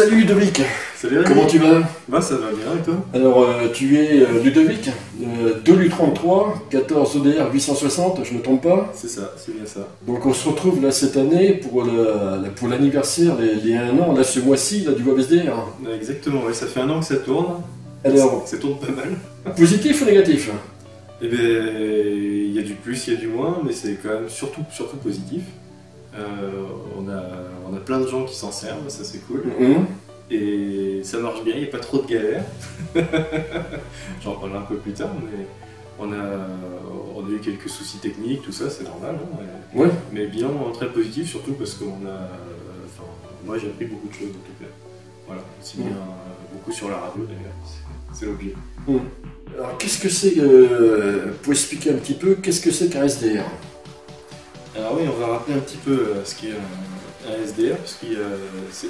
Salut Ludovic. Salut. Comment tu vas? Bah ça va bien et toi? Alors tu es Ludovic, de l'U33, 14 ODR 860, je ne me trompe pas? C'est ça, c'est bien ça. Donc on se retrouve là cette année pour l'anniversaire, les 1 an, là ce mois-ci, du WebSDR. Exactement, ouais, ça fait 1 an que ça tourne. Alors, ça tourne pas mal. Positif ou négatif? Eh bien, il y a du plus, il y a du moins, mais c'est quand même surtout positif. On a plein de gens qui s'en servent, ça c'est cool. Et ça marche bien, il n'y a pas trop de galères. J'en parlerai un peu plus tard, mais on a eu quelques soucis techniques, tout ça, c'est normal. Hein, mais, ouais. Mais bilan très positif, surtout parce qu'on a... Enfin, moi j'ai appris beaucoup de choses, en tout cas. Voilà, aussi bien beaucoup sur la radio d'ailleurs, c'est l'objet. Alors qu'est-ce que c'est, pour expliquer un petit peu, qu'est-ce que c'est qu'un SDR? Alors oui, on va rappeler un petit peu ce qu'est un SDR, parce que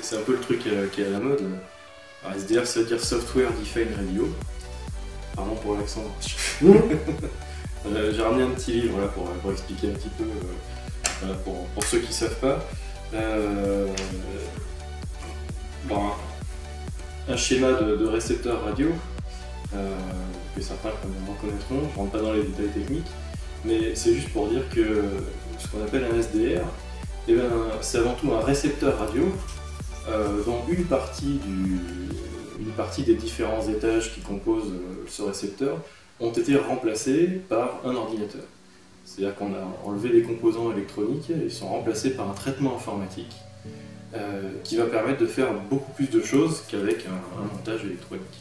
c'est un peu le truc qui est à la mode. Alors, SDR, ça veut dire Software Defined Radio. Pardon pour l'accent. J'ai ramené un petit livre là, pour expliquer un petit peu, pour ceux qui ne savent pas. Un schéma de récepteur radio, que certains connaîtront, je ne rentre pas dans les détails techniques, mais c'est juste pour dire que ce qu'on appelle un SDR, eh ben, c'est avant tout un récepteur radio dont une partie des différents étages qui composent ce récepteur ont été remplacés par un ordinateur. C'est-à-dire qu'on a enlevé les composants électroniques et ils sont remplacés par un traitement informatique qui va permettre de faire beaucoup plus de choses qu'avec un montage électronique.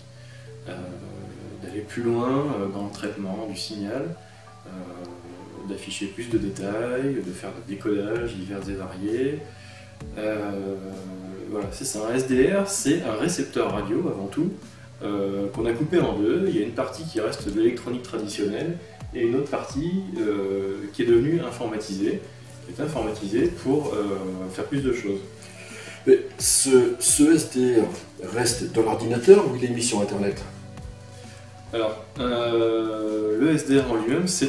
D'aller plus loin dans le traitement du signal, d'afficher plus de détails, de faire des décodages divers et variés. Voilà, c'est ça, un SDR, c'est un récepteur radio avant tout, qu'on a coupé en deux. Il y a une partie qui reste de l'électronique traditionnelle et une autre partie qui est devenue informatisée, pour faire plus de choses. Mais ce SDR reste dans l'ordinateur ou il est mis sur Internet? Alors, le SDR en lui-même, ça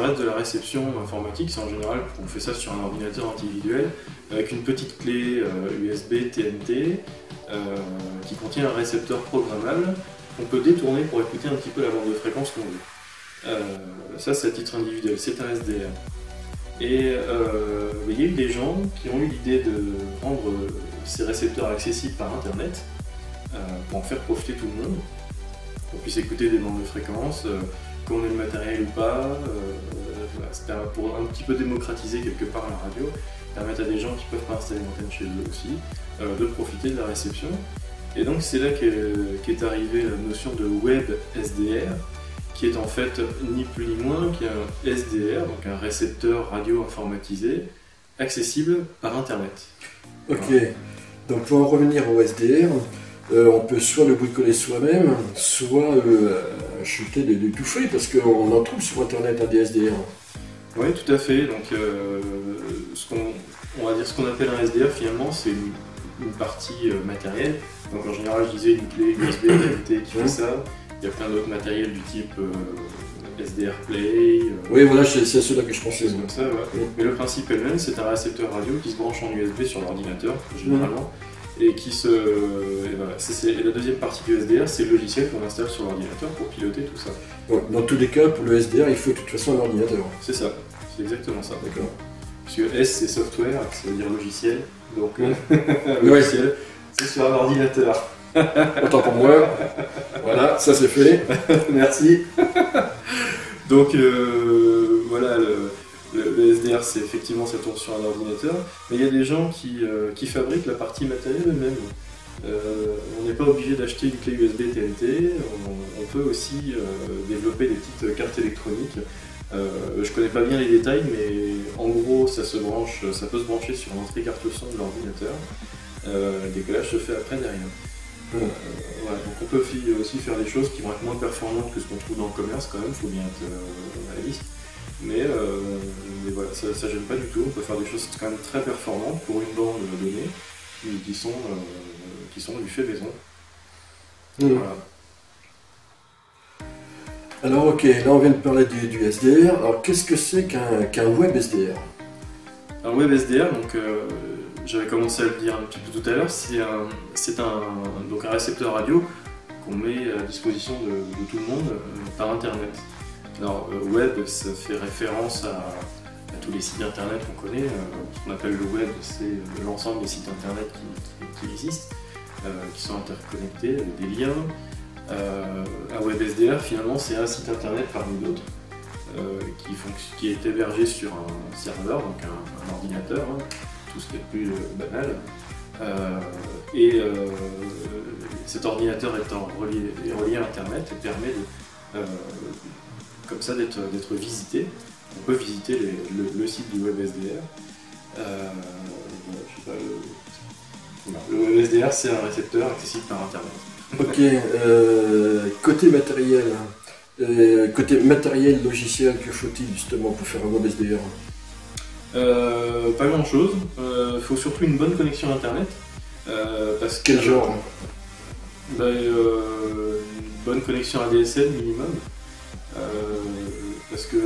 reste de la réception informatique. C'est en général, on fait ça sur un ordinateur individuel avec une petite clé USB TNT qui contient un récepteur programmable qu'on peut détourner pour écouter un petit peu la bande de fréquence qu'on veut. Ça, c'est à titre individuel, c'est un SDR. Et il y a eu des gens qui ont eu l'idée de rendre ces récepteurs accessibles par Internet pour en faire profiter tout le monde, qu'on puisse écouter des bandes de fréquences, qu'on ait le matériel ou pas, voilà, pour un petit peu démocratiser quelque part la radio, permettre à des gens qui ne peuvent pas installer l'antenne chez eux aussi, de profiter de la réception. Et donc c'est là qu'est arrivée la notion de web-sdr, qui est en fait ni plus ni moins qu'un SDR, donc un récepteur radio informatisé, accessible par Internet. Ok, voilà. Donc pour en revenir au SDR, on peut soit le bricoler soi-même, soit chuter de tout fait, parce qu'on en trouve sur Internet un des SDR. Oui, tout à fait. Donc, ce qu'on appelle un SDR, finalement, c'est une partie matérielle. Donc, en général, je disais une clé USB TNT qui fait ça. Il y a plein d'autres matériels du type SDRplay. Oui, voilà, c'est ceux-là que je pensais. Comme ça, ouais. Mais le principe est le même, c'est un récepteur radio qui se branche en USB sur l'ordinateur, généralement. Et qui se... Et voilà. Et la deuxième partie du SDR, c'est le logiciel qu'on installe sur l'ordinateur pour piloter tout ça. Donc, dans tous les cas, pour le SDR, il faut de toute façon un ordinateur. C'est ça, c'est exactement ça. D'accord. Parce que S, c'est software, ça veut dire logiciel. Donc, logiciel, c'est sur un ordinateur. Autant pour moi. Voilà, ça c'est fait. Merci. Donc, voilà, le SDR, c'est effectivement, ça tourne sur un ordinateur, mais il y a des gens qui fabriquent la partie matérielle eux-mêmes. On n'est pas obligé d'acheter une clé USB TNT, on peut aussi développer des petites cartes électroniques. Je connais pas bien les détails, mais en gros, ça peut se brancher sur l'entrée carte son de l'ordinateur. Le décollage se fait après derrière. Voilà, donc on peut aussi faire des choses qui vont être moins performantes que ce qu'on trouve dans le commerce quand même, faut bien être réaliste. Mais voilà, ça gêne pas du tout, on peut faire des choses quand même très performantes pour une bande de données qui sont du fait maison. Voilà. Alors ok, là on vient de parler du SDR, alors qu'est-ce que c'est qu'un web SDR? Un web SDR, donc j'avais commencé à le dire un petit peu tout à l'heure, c'est un récepteur radio qu'on met à disposition de tout le monde par internet. Alors web, ça fait référence à tous les sites internet qu'on connaît. Ce qu'on appelle le web, c'est l'ensemble des sites internet qui existent, qui sont interconnectés avec des liens. Un web-sdr, finalement, c'est un site internet parmi d'autres qui est hébergé sur un serveur, donc un ordinateur, hein, tout ce qui est plus banal. Cet ordinateur étant relié à internet permet comme ça d'être visité. On peut visiter le site du web-sdr. Le web-sdr, c'est un récepteur accessible par internet. Ok, côté matériel, logiciel, que faut-il justement pour faire un web-sdr? Pas grand-chose. Faut surtout une bonne connexion internet. Quel genre? Une bonne connexion ADSL minimum. Parce que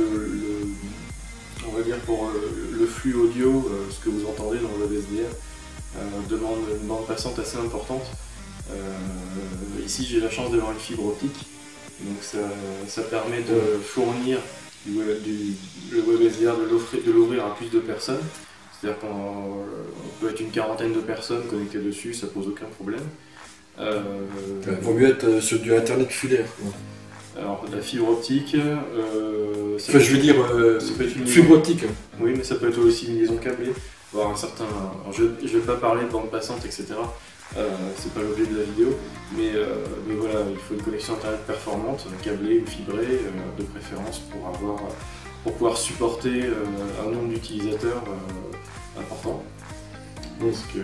on va dire pour le flux audio, ce que vous entendez dans le web-sdr, demande une bande passante assez importante. Ici j'ai la chance d'avoir une fibre optique, donc ça permet de fournir le web-sdr, de l'ouvrir à plus de personnes, c'est-à-dire qu'on peut être une quarantaine de personnes connectées dessus, ça pose aucun problème. Vaut mieux être sur du internet filaire. Alors de la fibre optique, ça peut être une fibre optique. Oui, mais ça peut être aussi une liaison câblée, avoir un certain... Alors, je vais pas parler de bande passante, etc. C'est pas l'objet de la vidéo, mais voilà, il faut une connexion internet performante, câblée ou fibrée, de préférence pour pouvoir supporter un nombre d'utilisateurs important. Parce que,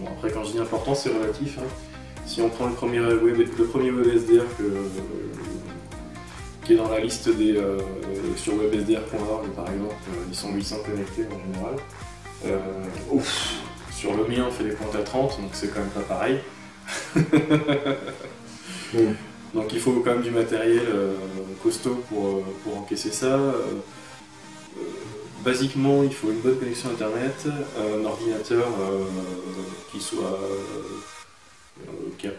bon, après quand je dis important, c'est relatif, hein. Si on prend le premier web-sdr qui est dans la liste sur websdr.org par exemple, ils sont 800 connectés en général. Ouf. Sur le mien, on fait des comptes à 30, donc c'est quand même pas pareil. Donc il faut quand même du matériel costaud pour encaisser ça. Basiquement, il faut une bonne connexion internet, un ordinateur qui a à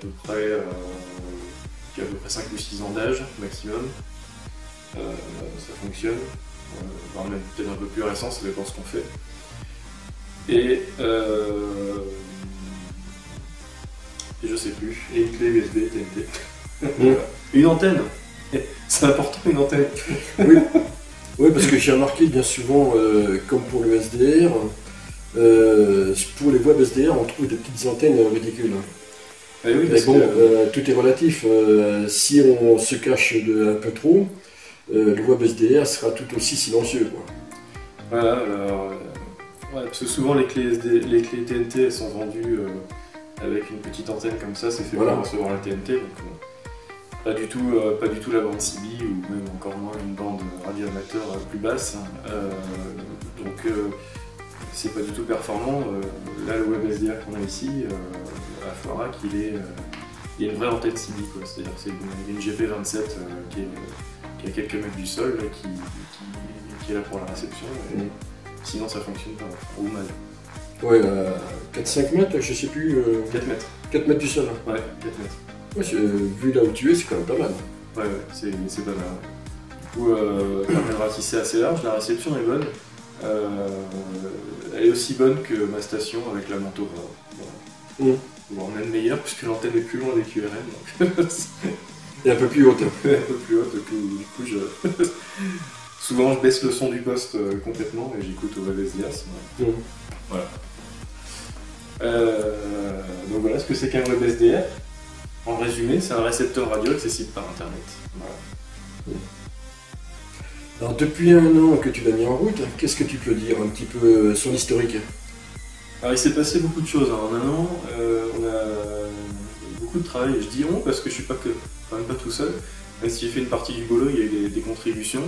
peu près 5 ou 6 ans d'âge maximum. Ça fonctionne. Enfin, même peut-être un peu plus récent, ça dépend ce qu'on fait. Et je sais plus, et une clé USB, TNT. Une antenne. C'est important, une antenne. Oui. Oui, parce que j'ai remarqué bien souvent, comme pour le SDR, pour les web SDR, on trouve des petites antennes ridicules. Ah oui, mais bon, tout est relatif. Si on se cache un peu trop, le web SDR sera tout aussi silencieux, quoi. Voilà, alors... Ouais, parce que souvent les clés TNT elles sont vendues avec une petite antenne comme ça, c'est fait pour recevoir la TNT, donc pas du tout la bande CB ou même encore moins une bande radio amateur plus basse, donc c'est pas du tout performant. Là le web-sdr qu'on a ici à Floirac, il y a une vraie antenne CB, c'est-à-dire c'est une GP27 qui est à quelques mètres du sol là, qui est là pour la réception. Et, sinon ça fonctionne pas, ou mal. Ouais, 4-5 mètres, je sais plus... 4 mètres. 4 mètres du sol. Ouais, 4 mètres. Ouais, vu là où tu es, c'est quand même pas mal. Ouais, c'est pas mal. Du coup, permet de ratisser assez large, la réception est bonne. Elle est aussi bonne que ma station avec la manteau. Voilà. Bon, même meilleure, puisque l'antenne est plus loin des QRM, donc... Et un peu plus haute. Un peu plus haute, du coup je... Souvent, je baisse le son du poste complètement et j'écoute au web-sdr. Voilà. Donc voilà ce que c'est qu'un web-sdr. En résumé, c'est un récepteur radio accessible par internet. Voilà. Alors, depuis un an que tu l'as mis en route, qu'est-ce que tu peux dire un petit peu son historique? Alors, il s'est passé beaucoup de choses, hein. En un an. On a beaucoup de travail. Je dis on parce que je suis quand même pas tout seul. Même si j'ai fait une partie du boulot, il y a eu des contributions.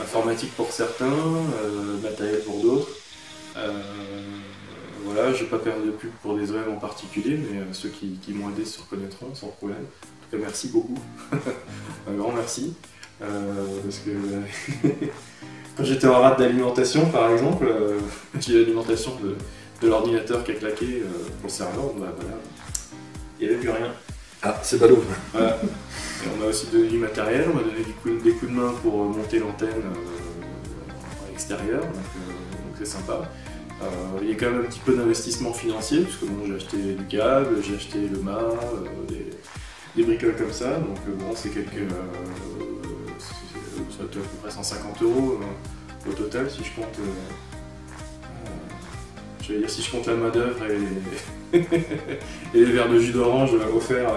Informatique pour certains, matériel pour d'autres. Voilà, j'ai pas perdu de pub pour des OM en particulier, mais ceux qui m'ont aidé se reconnaîtront sans problème. En tout cas, merci beaucoup. Un grand merci. Parce que Quand j'étais en rate d'alimentation, par exemple, j'ai l'alimentation de l'ordinateur qui a claqué pour le serveur, bah, voilà, il n'y avait plus rien. Ah, c'est ballot. Voilà. Et on a aussi donné du matériel, on m'a donné des coups de main pour monter l'antenne à l'extérieur, donc c'est sympa. Il y a quand même un petit peu d'investissement financier, parce que bon, j'ai acheté du câble, j'ai acheté le mât, des bricoles comme ça, donc bon, c'est quelques... ça doit être à peu près 150 € au total, si je compte... je vais dire si je compte la main d'œuvre et les verres de jus d'orange offerts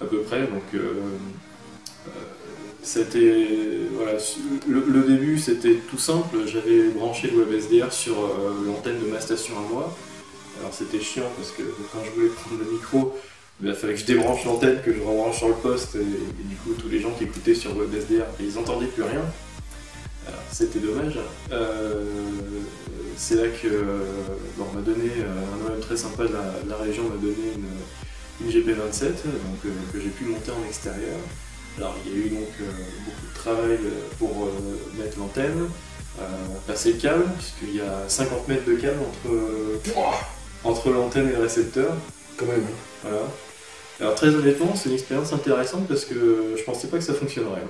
à peu près. Donc c'était voilà, le début c'était tout simple. J'avais branché le WebSDR sur l'antenne de ma station à moi. Alors c'était chiant parce que quand je voulais prendre le micro, il fallait que je débranche l'antenne, que je rebranche sur le poste, et du coup tous les gens qui écoutaient sur WebSDR, ils n'entendaient plus rien. C'était dommage. C'est là que bon, on m'a donné un homme très sympa de la région, m'a donné une GP27 donc, que j'ai pu monter en extérieur. Alors il y a eu donc beaucoup de travail pour mettre l'antenne, passer le câble, puisqu'il y a 50 mètres de câble entre l'antenne et le récepteur. Quand même. Voilà. Alors très honnêtement, c'est une expérience intéressante parce que je pensais pas que ça fonctionnerait.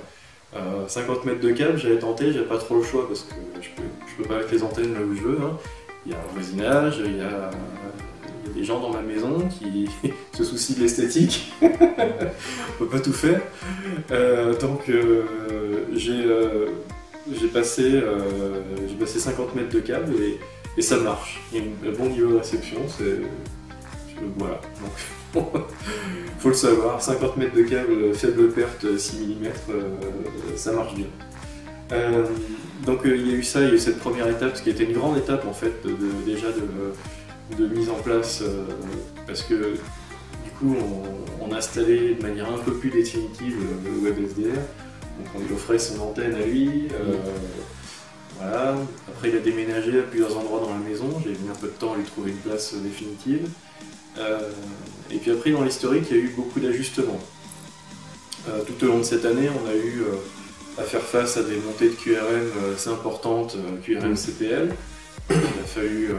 50 mètres de câble, j'avais tenté, j'avais pas trop le choix parce que je peux pas mettre les antennes là où je veux. Hein. Il y a un voisinage, il y a des gens dans ma maison qui se soucient de l'esthétique. On peut pas tout faire. Donc j'ai passé 50 mètres de câble et ça marche. Il y a un bon niveau de réception. Voilà. Donc, faut le savoir, 50 mètres de câble, faible perte, 6 mm, ça marche bien. Donc il y a eu ça, il y a eu cette première étape, ce qui était une grande étape en fait, déjà de mise en place, parce que du coup on a installé de manière un peu plus définitive le WebSDR, donc on lui offrait son antenne à lui. Voilà. Après il a déménagé à plusieurs endroits dans la maison, j'ai mis un peu de temps à lui trouver une place définitive. Et puis après dans l'historique il y a eu beaucoup d'ajustements. Tout au long de cette année on a eu à faire face à des montées de QRM assez importantes, QRM CPL. Il a fallu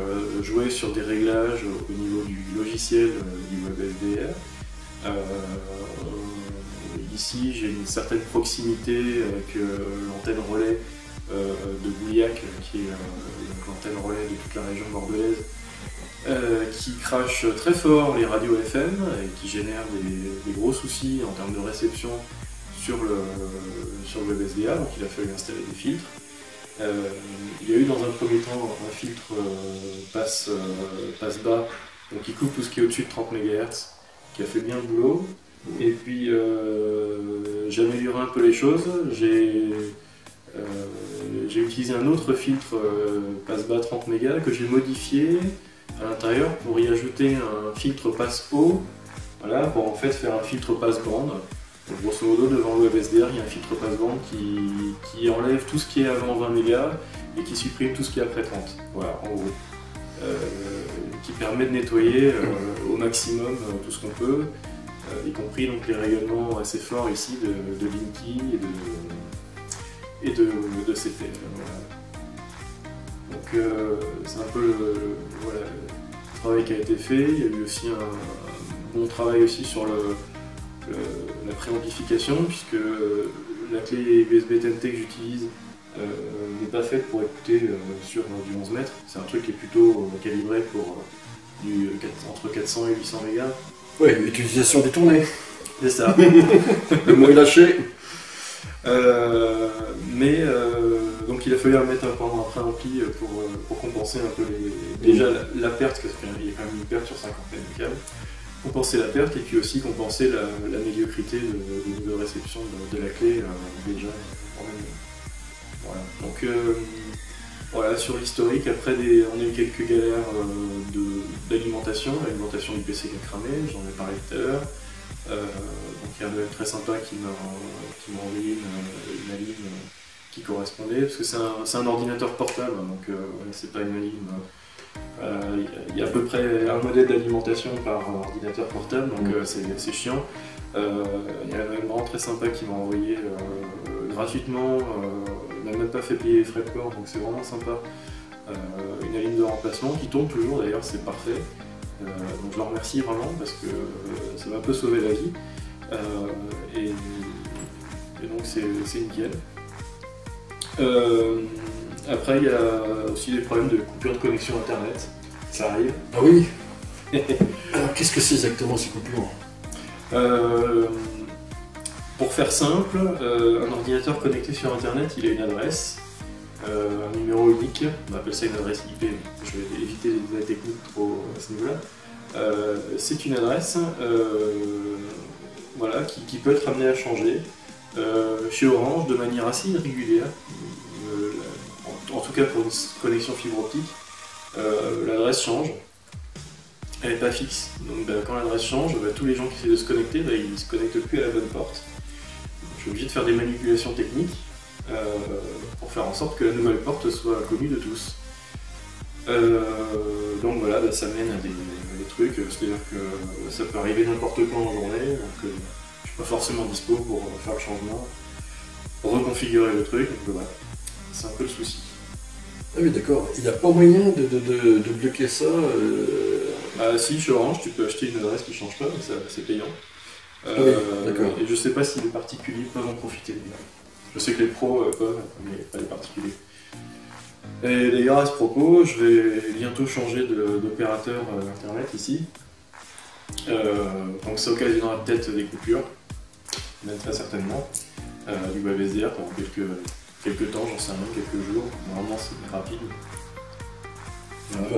jouer sur des réglages au niveau du logiciel du WebSDR. Ici j'ai une certaine proximité avec l'antenne relais de Bouillac, qui est l'antenne relais de toute la région bordelaise. Qui crache très fort les radios FM et qui génère des gros soucis en termes de réception sur le WebSDR, donc il a fallu installer des filtres. Il y a eu dans un premier temps un filtre passe bas, donc qui coupe tout ce qui est au-dessus de 30 MHz, qui a fait bien le boulot. Et puis j'ai amélioré un peu les choses, j'ai utilisé un autre filtre passe bas 30 MHz que j'ai modifié à l'intérieur pour y ajouter un filtre passe haut, voilà, pour en fait faire un filtre passe bande. Donc, grosso modo, devant le WebSDR, il y a un filtre passe bande qui enlève tout ce qui est avant 20 mégas et qui supprime tout ce qui est après 30. Voilà, en gros. Qui permet de nettoyer au maximum tout ce qu'on peut, y compris donc les rayonnements assez forts ici de Linky et de CPL. Voilà. Donc c'est un peu voilà, le travail qui a été fait. Il y a eu aussi un bon travail aussi sur la préamplification, puisque la clé USB TNT que j'utilise n'est pas faite pour écouter sur du 11 mètres. C'est un truc qui est plutôt calibré pour entre 400 et 800 mégas. Oui, utilisation détournée. C'est ça. Le mot est lâché. Donc il a fallu remettre un préampli pour compenser un peu déjà la perte, parce qu'il y a quand même une perte sur 50 mètres de câble, compenser la perte et puis aussi compenser la médiocrité du niveau de réception de la clé déjà. Voilà. Donc voilà, sur l'historique, après on a eu quelques galères d'alimentation, l'alimentation du PC qui a cramé, j'en ai parlé tout à l'heure. Donc il y a un mec très sympa qui m'a envoyé une ligne qui correspondait, parce que c'est un ordinateur portable, donc c'est pas une ligne Il y a à peu près un modèle d'alimentation par ordinateur portable, donc c'est chiant. Il y a un grand très sympa qui m'a envoyé gratuitement, il n'a même pas fait payer les frais de port, donc c'est vraiment sympa. Une ligne de remplacement qui tourne toujours d'ailleurs, c'est parfait. Donc je leur remercie vraiment parce que ça m'a un peu sauvé la vie. Et donc c'est nickel. Après il y a aussi des problèmes de coupure de connexion internet, ça arrive. Ah oui. Alors qu'est-ce que c'est exactement ces coupures? Pour faire simple, un ordinateur connecté sur internet, il a une adresse, un numéro unique, on appelle ça une adresse IP, je vais éviter la technique trop à ce niveau-là. C'est une adresse voilà, qui peut être amenée à changer chez Orange de manière assez irrégulière, en tout cas pour une connexion fibre optique, l'adresse change, elle n'est pas fixe. Donc ben, quand l'adresse change, ben, tous les gens qui essaient de se connecter, ben, ils ne se connectent plus à la bonne porte. Donc, je suis obligé de faire des manipulations techniques pour faire en sorte que la nouvelle porte soit connue de tous. Donc voilà, ben, ça mène à des trucs, c'est-à-dire que ça peut arriver n'importe quand en journée, donc je ne suis pas forcément dispo pour faire le changement, pour reconfigurer le truc, donc voilà, c'est un peu le souci. Ah oui d'accord, il n'y a pas moyen de bloquer ça si, chez Orange, tu peux acheter une adresse qui ne change pas, mais c'est payant. Et je ne sais pas si les particuliers peuvent en profiter. Je sais que les pros peuvent, mais pas les particuliers. Et d'ailleurs, à ce propos, je vais bientôt changer d'opérateur internet ici. Donc ça occasionnera peut-être des coupures, même très certainement, du WebSDR pendant quelques temps, j'en sais rien, quelques jours. Normalement, c'est rapide.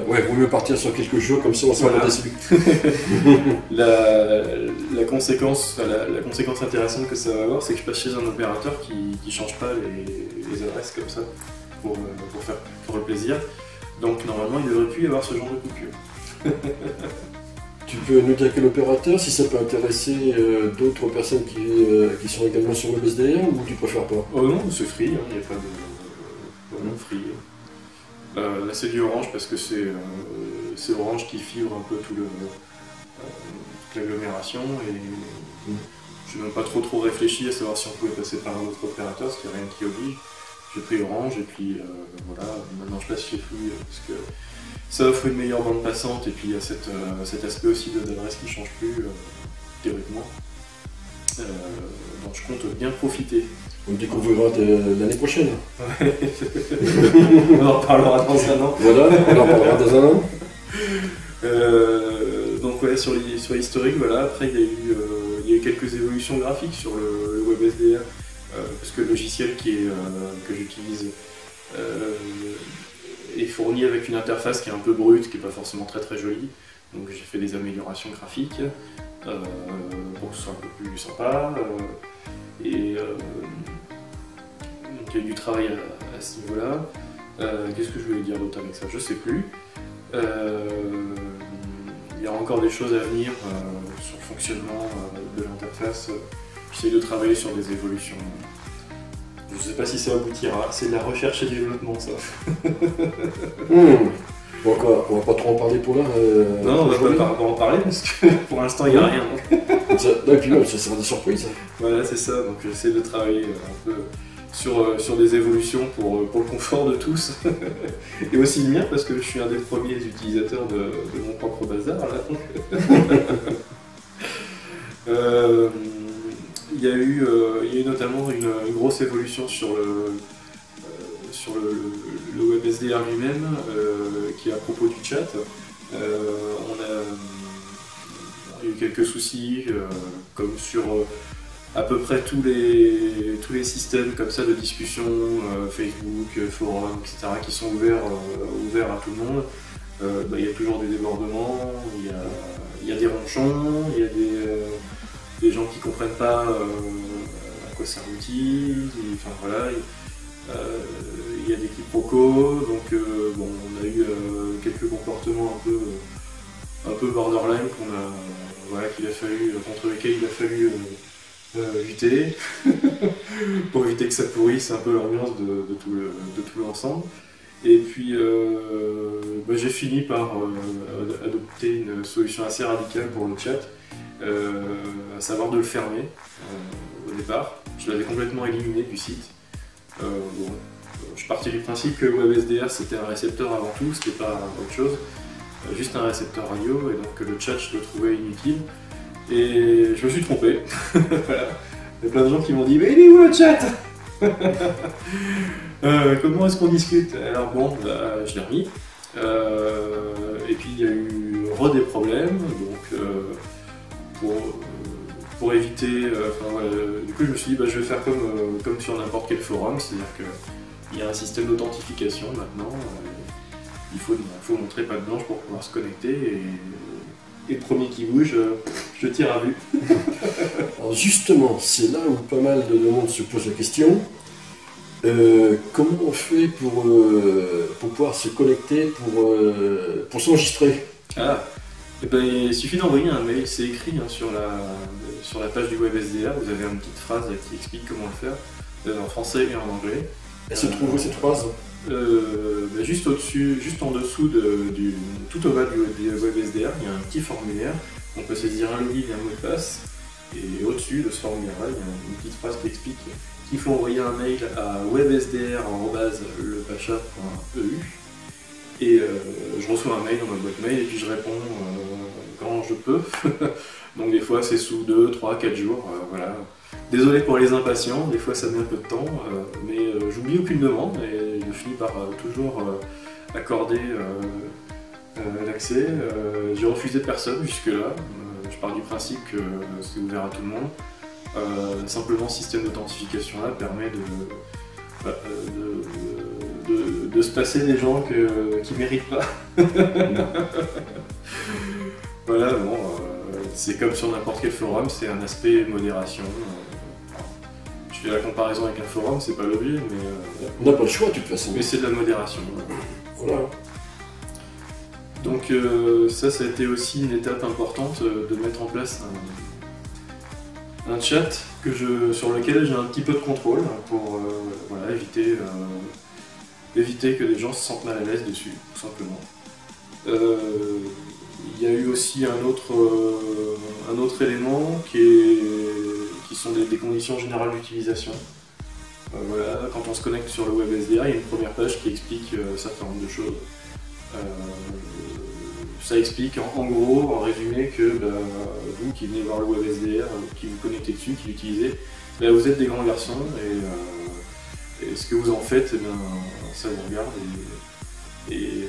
Ouais, vaut mieux partir sur quelques jours, comme ça on sera pas déçu. La conséquence intéressante que ça va avoir, c'est que je passe chez un opérateur qui ne change pas les adresses comme ça pour le plaisir. Donc normalement, il ne devrait plus y avoir ce genre de coupure. Tu peux nous dire quel opérateur, si ça peut intéresser d'autres personnes qui sont également sur WebSDR, ou tu préfères pas? Oh non, c'est Free, il n'y a pas de... Free. Là c'est du Orange parce que c'est Orange qui fibre un peu toute l'agglomération et je n'ai même pas trop réfléchi à savoir si on pouvait passer par un autre opérateur, ce qui n'est rien qui oblige. J'ai pris Orange et puis voilà, maintenant je passe chez Free parce que ça offre une meilleure bande passante et puis il y a cet aspect aussi d'adresse qui ne change plus théoriquement. Donc je compte bien profiter. On découvrira l'année prochaine. Ouais. On en parlera dans un an. Voilà, on en parlera dans un an. Donc ouais, sur l'historique, voilà. Après, il y a eu quelques évolutions graphiques sur le WebSDR, parce que le logiciel que j'utilise est fourni avec une interface qui est un peu brute, qui n'est pas forcément très jolie. Donc j'ai fait des améliorations graphiques pour que ce soit un peu plus sympa. Donc il y a eu du travail à ce niveau-là. Qu'est-ce que je voulais dire d'autre avec ça? Je sais plus. Il y a encore des choses à venir sur le fonctionnement de l'interface. J'essaie de travailler sur des évolutions. Je ne sais pas si ça aboutira. C'est de la recherche et développement, ça. Bon, quoi, on va pas trop en parler pour là. Non, on va pas en parler parce que pour l'instant il n'y a rien. Et puis non, ça sera des surprises. Voilà, c'est ça. Donc j'essaie de travailler un peu sur des évolutions pour le confort de tous et aussi le mien parce que je suis un des premiers utilisateurs de mon propre bazar là. Il y a eu notamment une grosse évolution sur le WebSDR lui-même, qui est à propos du chat. On a eu quelques soucis, comme sur à peu près tous les systèmes comme ça de discussion, Facebook, forum, etc., qui sont ouverts à tout le monde. Il y a toujours des débordements, il y a des ronchons, il y a des gens qui ne comprennent pas à quoi ça aboutit, enfin voilà. Il y a des quiproquos, donc bon, on a eu quelques comportements un peu borderline contre lesquels il a fallu lutter pour éviter que ça pourrisse un peu l'ambiance de tout l'ensemble. Et puis j'ai fini par adopter une solution assez radicale pour le chat, à savoir de le fermer au départ. Je l'avais complètement éliminé du site. Bon, je partais du principe que WebSDR c'était un récepteur avant tout, c'était pas autre chose, juste un récepteur radio, et donc le chat je le trouvais inutile. Et je me suis trompé. Voilà. Il y a plein de gens qui m'ont dit « Mais il est où le chat ?» Comment est-ce qu'on discute? Alors bon, bah, je l'ai remis. Et puis il y a eu des problèmes, donc pour éviter... du coup je me suis dit, bah, je vais faire comme sur n'importe quel forum, c'est-à-dire qu'il y a un système d'authentification maintenant, il faut montrer patte blanche pour pouvoir se connecter, et le premier qui bouge, je tire à vue. Alors justement, c'est là où pas mal de monde se pose la question. Comment on fait pour pouvoir se connecter, pour s'enregistrer? Ah, et ben, il suffit d'envoyer un mail, c'est écrit hein, sur la page du WebSDR, vous avez une petite phrase qui explique comment le faire, en français et en anglais. Elle se trouve où cette phrase? Ben, juste au-dessus, juste en dessous tout au bas du WebSDR, il y a un petit formulaire, on peut saisir un login et un mot de passe, et au-dessus de ce formulaire-là, il y a une petite phrase qui explique. Il faut envoyer un mail à websdr@lepacha.eu et je reçois un mail dans ma boîte mail et puis je réponds quand je peux. Donc des fois c'est sous 2, 3, 4 jours, voilà. Désolé pour les impatients, des fois ça met un peu de temps, mais j'oublie aucune demande et je finis par toujours accorder l'accès. J'ai refusé personne jusque-là, je pars du principe que c'est ouvert à tout le monde. Simplement, ce système d'authentification là permet de se passer des gens qui ne méritent pas. Voilà, bon, c'est comme sur n'importe quel forum, c'est un aspect modération. Je fais la comparaison avec un forum, c'est pas l'objet, mais. On n'a pas le choix, de toute façon. Mais c'est de la modération. Voilà. Donc, ça a été aussi une étape importante de mettre en place un chat sur lequel j'ai un petit peu de contrôle pour voilà, éviter que les gens se sentent mal à l'aise dessus, tout simplement. Il y a eu aussi un autre élément qui sont des conditions générales d'utilisation. Voilà, quand on se connecte sur le WebSDR, il y a une première page qui explique un certain nombre de choses. Ça explique en gros, en résumé, que bah, vous qui venez voir le WebSDR, qui vous connectez dessus, qui l'utilisez, bah, vous êtes des grands garçons et ce que vous en faites, eh bien, ça vous regarde et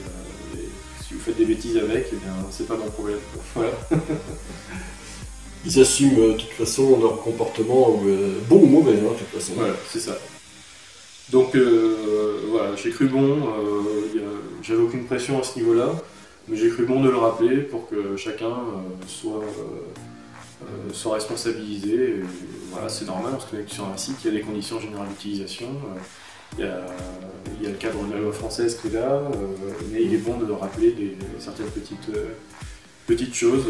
si vous faites des bêtises avec, eh bien, c'est pas mon problème. Voilà. Ils assument de toute façon leur comportement, bon ou mauvais, hein, de toute façon. Voilà, c'est ça. Donc voilà, j'ai cru bon, j'avais aucune pression à ce niveau-là. Mais j'ai cru bon de le rappeler pour que chacun soit responsabilisé. Et voilà, c'est normal, on se connecte sur un site, il y a des conditions générales d'utilisation, il y a le cadre de la loi française qui est là, mais il est bon de le rappeler certaines petites choses.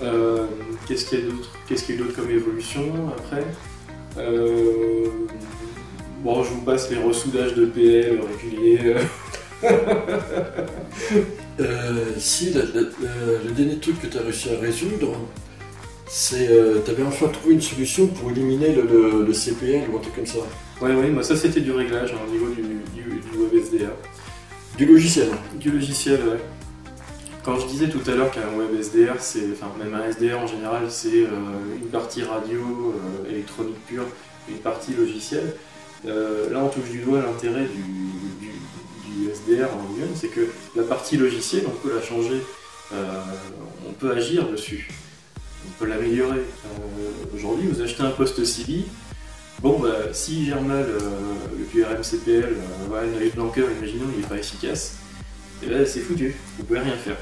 Voilà. Qu'est-ce qu'il y a d'autre comme évolution après? Bon, je vous passe les ressoudages de PL réguliers. Si le dernier truc que tu as réussi à résoudre, c'est que tu avais enfin trouvé une solution pour éliminer le CPL ou un truc comme ça. Oui, oui, moi ça c'était du réglage hein, au niveau du WebSDR. Du logiciel. Du logiciel, ouais. Quand je disais tout à l'heure qu'un WebSDR, enfin même un SDR en général, c'est une partie radio électronique pure, une partie logicielle, là on touche du doigt l'intérêt du SDR en lui-même, c'est que la partie logicielle, on peut la changer, on peut agir dessus, on peut l'améliorer. Aujourd'hui, vous achetez un poste CB, bon, bah, si gère mal le QRM, CPL, ouais, le Blanqueur, imaginons, il n'est pas efficace, et là, c'est foutu, vous pouvez rien faire.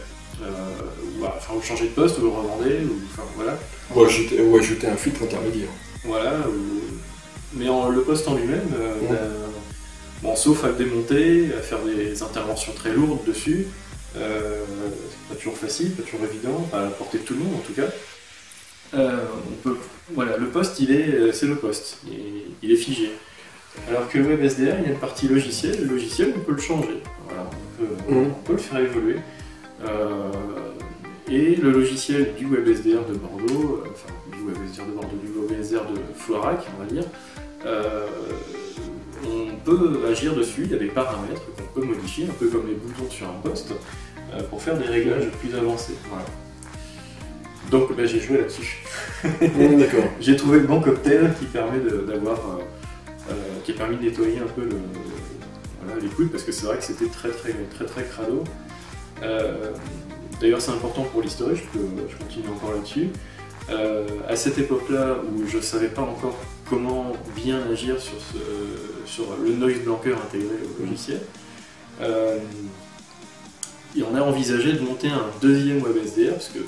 Enfin, vous changez de poste, vous le revendez, ou enfin, voilà. Ou ajouter un filtre intermédiaire. Voilà, mais le poste en lui-même, bon, sauf à le démonter, à faire des interventions très lourdes dessus, c'est pas toujours facile, pas toujours évident, à la portée de tout le monde en tout cas. Voilà, le poste, c'est le poste, il est figé. Alors que le WebSDR, il y a une partie logicielle, le logiciel on peut le changer, voilà, on peut le faire évoluer. Et le logiciel du WebSDR de Bordeaux, enfin du WebSDR de Bordeaux, du WebSDR de Floirac, on va dire, on peut agir dessus, il y a des paramètres qu'on peut modifier, un peu comme les boutons sur un poste, pour faire des réglages plus avancés. Voilà. Donc bah, j'ai joué là-dessus. J'ai trouvé le bon cocktail qui permet d'avoir, qui a permis de nettoyer un peu le, voilà, les coudes, parce que c'est vrai que c'était très crado. D'ailleurs c'est important pour l'historique, je continue encore là-dessus. À cette époque-là où je ne savais pas encore comment bien agir sur, sur le noise blanker intégré au logiciel, et on a envisagé de monter un deuxième WebSDR, parce que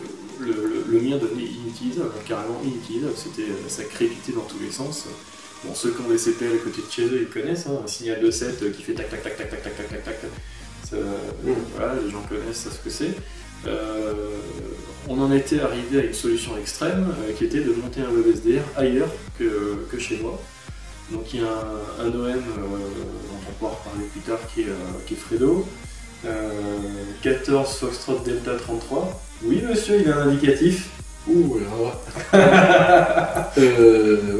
le mien devenait inutilisable, carrément inutilisable, ça crépitait dans tous les sens. Bon, ceux qui ont des CPL à côté de chez eux, ils connaissent, hein, un signal de 7 qui fait tac tac tac tac tac tac tac tac tac. Voilà, les gens connaissent, ça ce que c'est. On en était arrivé à une solution extrême qui était de monter un WebSDR ailleurs que chez moi. Donc il y a un OM dont on pourra reparler plus tard qui est Fredo. 14 Foxtrot Delta 33. Oui monsieur, il a un indicatif. Ouh là.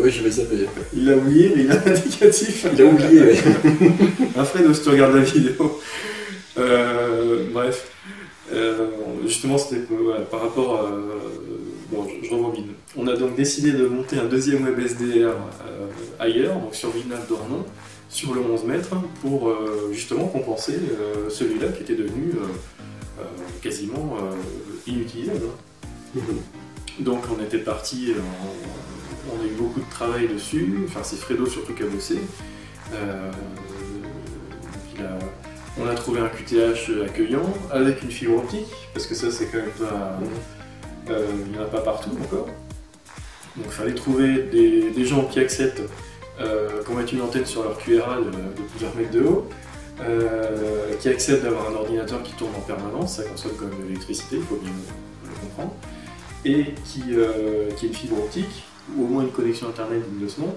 Ouais, je vais s'appeler. Il l'a oublié, mais il a un indicatif. Il l'a oublié, ouais. Fredo, si tu regardes la vidéo. Bref. Justement, c'était ouais, par rapport à... Bon, je rebobine. On a donc décidé de monter un deuxième WebSDR ailleurs, donc sur Villenave d'Ornon, sur le 11 mètres, pour justement compenser celui-là qui était devenu quasiment inutilisable. Donc on était parti, on a eu beaucoup de travail dessus, enfin c'est Fredo surtout qui a bossé. On a trouvé un QTH accueillant avec une fibre optique, parce que ça c'est quand même pas... il n'y en a pas partout encore. Donc il fallait trouver des gens qui acceptent qu'on mette une antenne sur leur QRA de plusieurs mètres de haut, qui acceptent d'avoir un ordinateur qui tourne en permanence, ça consomme quand même de l'électricité, il faut bien le comprendre, et qui est une fibre optique, ou au moins une connexion internet digne de ce nom,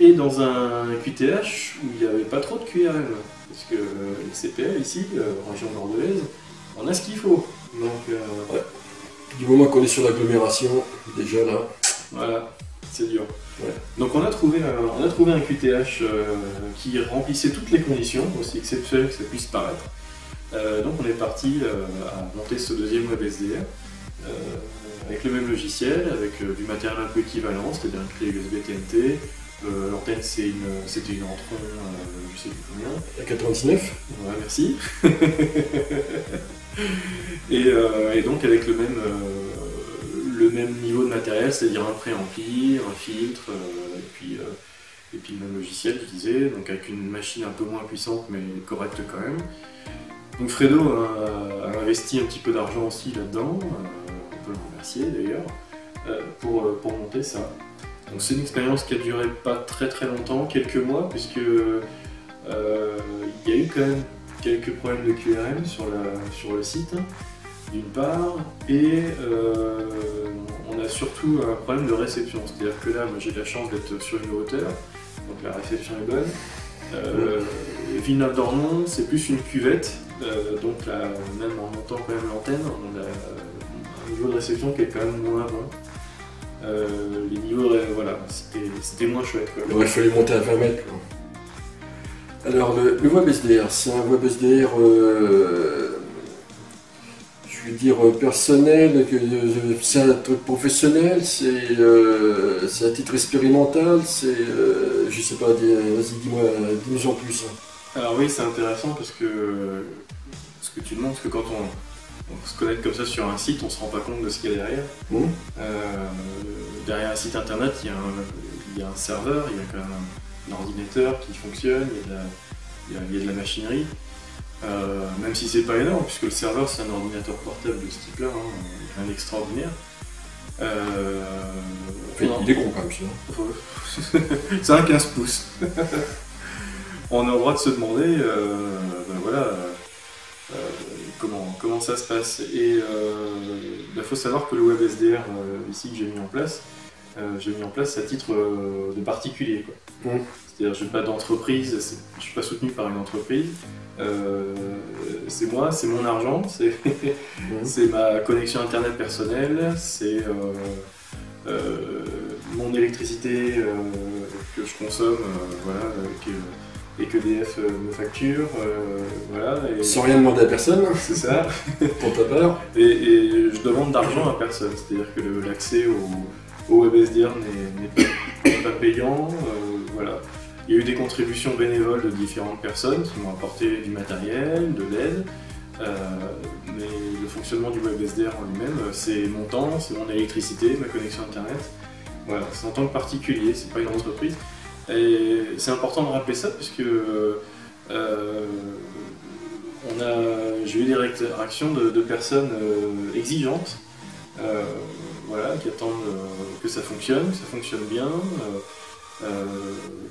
et dans un QTH où il n'y avait pas trop de QRM, parce que les CPL ici, en région bordelaise, on a ce qu'il faut. Donc, ouais. Du moment qu'on est sur l'agglomération, déjà là. Voilà, c'est dur. Ouais. Donc on a trouvé un QTH qui remplissait toutes les conditions, aussi exceptionnelles que ça puisse paraître. Donc on est parti à monter ce deuxième WebSDR avec le même logiciel, avec du matériel un peu équivalent, c'est-à-dire une clé USB TNT. L'antenne c'était une Antron, je sais plus combien. La 99. Ouais, merci. Et donc avec le même niveau de matériel, c'est-à-dire un préampli, un filtre, et puis le même logiciel je disais, donc avec une machine un peu moins puissante mais correcte quand même. Donc Fredo a investi un petit peu d'argent aussi là-dedans, on peut le remercier d'ailleurs, pour monter ça. Donc c'est une expérience qui a duré pas très longtemps, quelques mois, puisque il y a eu quand même quelques problèmes de QRM sur le site, d'une part, et on a surtout un problème de réception, c'est-à-dire que là, moi j'ai de la chance d'être sur une hauteur, donc la réception est bonne. Villenave d'Ornon, c'est plus une cuvette, donc là, même en montant quand même l'antenne, on a un niveau de réception qui est quand même moins bon. Les niveaux, voilà, c'était moins chouette. Quoi. Ouais, il fallait monter à 20 mètres. Quoi. Alors, le WebSDR, c'est un WebSDR, je veux dire, personnel, c'est un truc professionnel, c'est à titre expérimental, c'est, je sais pas, vas-y, dis-nous en plus. Alors oui, c'est intéressant parce que ce que tu demandes, parce que quand on se connecte comme ça sur un site, on ne se rend pas compte de ce qu'il y a derrière. Mmh. Derrière un site internet, il y a un serveur, il y a quand même un ordinateur qui fonctionne, il y a de la machinerie. Même si c'est pas énorme, puisque le serveur c'est un ordinateur portable de ce type-là, hein, rien d'extraordinaire. Il est gros quand même. C'est un 15 pouces. On a le droit de se demander, ben voilà. Comment ça se passe, et il faut savoir que le WebSDR ici que j'ai mis en place, j'ai mis en place à titre de particulier, quoi. Mmh. C'est-à-dire je n'ai pas d'entreprise, je ne suis pas soutenu par une entreprise, c'est moi, c'est mon argent, c'est mmh. ma connexion internet personnelle, c'est mon électricité que je consomme, voilà, et que EDF me facture, voilà. Et... Sans rien demander à personne. C'est ça. Pour ta part. Et je demande d'argent à personne, c'est-à-dire que l'accès au WebSDR n'est pas payant, voilà. Il y a eu des contributions bénévoles de différentes personnes qui m'ont apporté du matériel, de l'aide, mais le fonctionnement du WebSDR en lui-même, c'est mon temps, c'est mon électricité, ma connexion internet, voilà, c'est en tant que particulier, c'est pas une entreprise. Et c'est important de rappeler ça puisque j'ai eu des réactions de personnes exigeantes, voilà, qui attendent que ça fonctionne bien,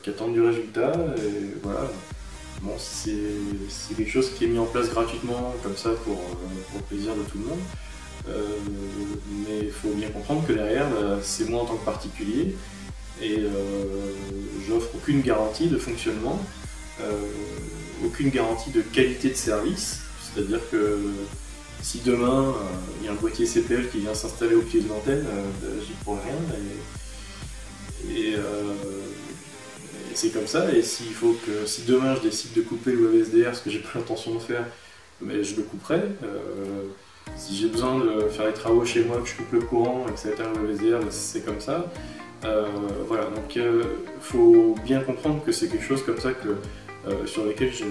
qui attendent du résultat. Et voilà. Bon, c'est quelque chose qui est mis en place gratuitement comme ça pour le plaisir de tout le monde. Mais il faut bien comprendre que derrière, bah, c'est moi en tant que particulier. Et j'offre aucune garantie de fonctionnement, aucune garantie de qualité de service, c'est-à-dire que si demain il y a un boîtier CPL qui vient s'installer au pied de l'antenne, j'y pourrais rien, et c'est comme ça. Et si demain je décide de couper le WebSDR, ce que j'ai pas l'intention de faire, mais je le couperai. Si j'ai besoin de faire les travaux chez moi, que je coupe le courant et que ça éteint le WebSDR, ben c'est comme ça. Voilà, donc il faut bien comprendre que c'est quelque chose comme ça sur lequel je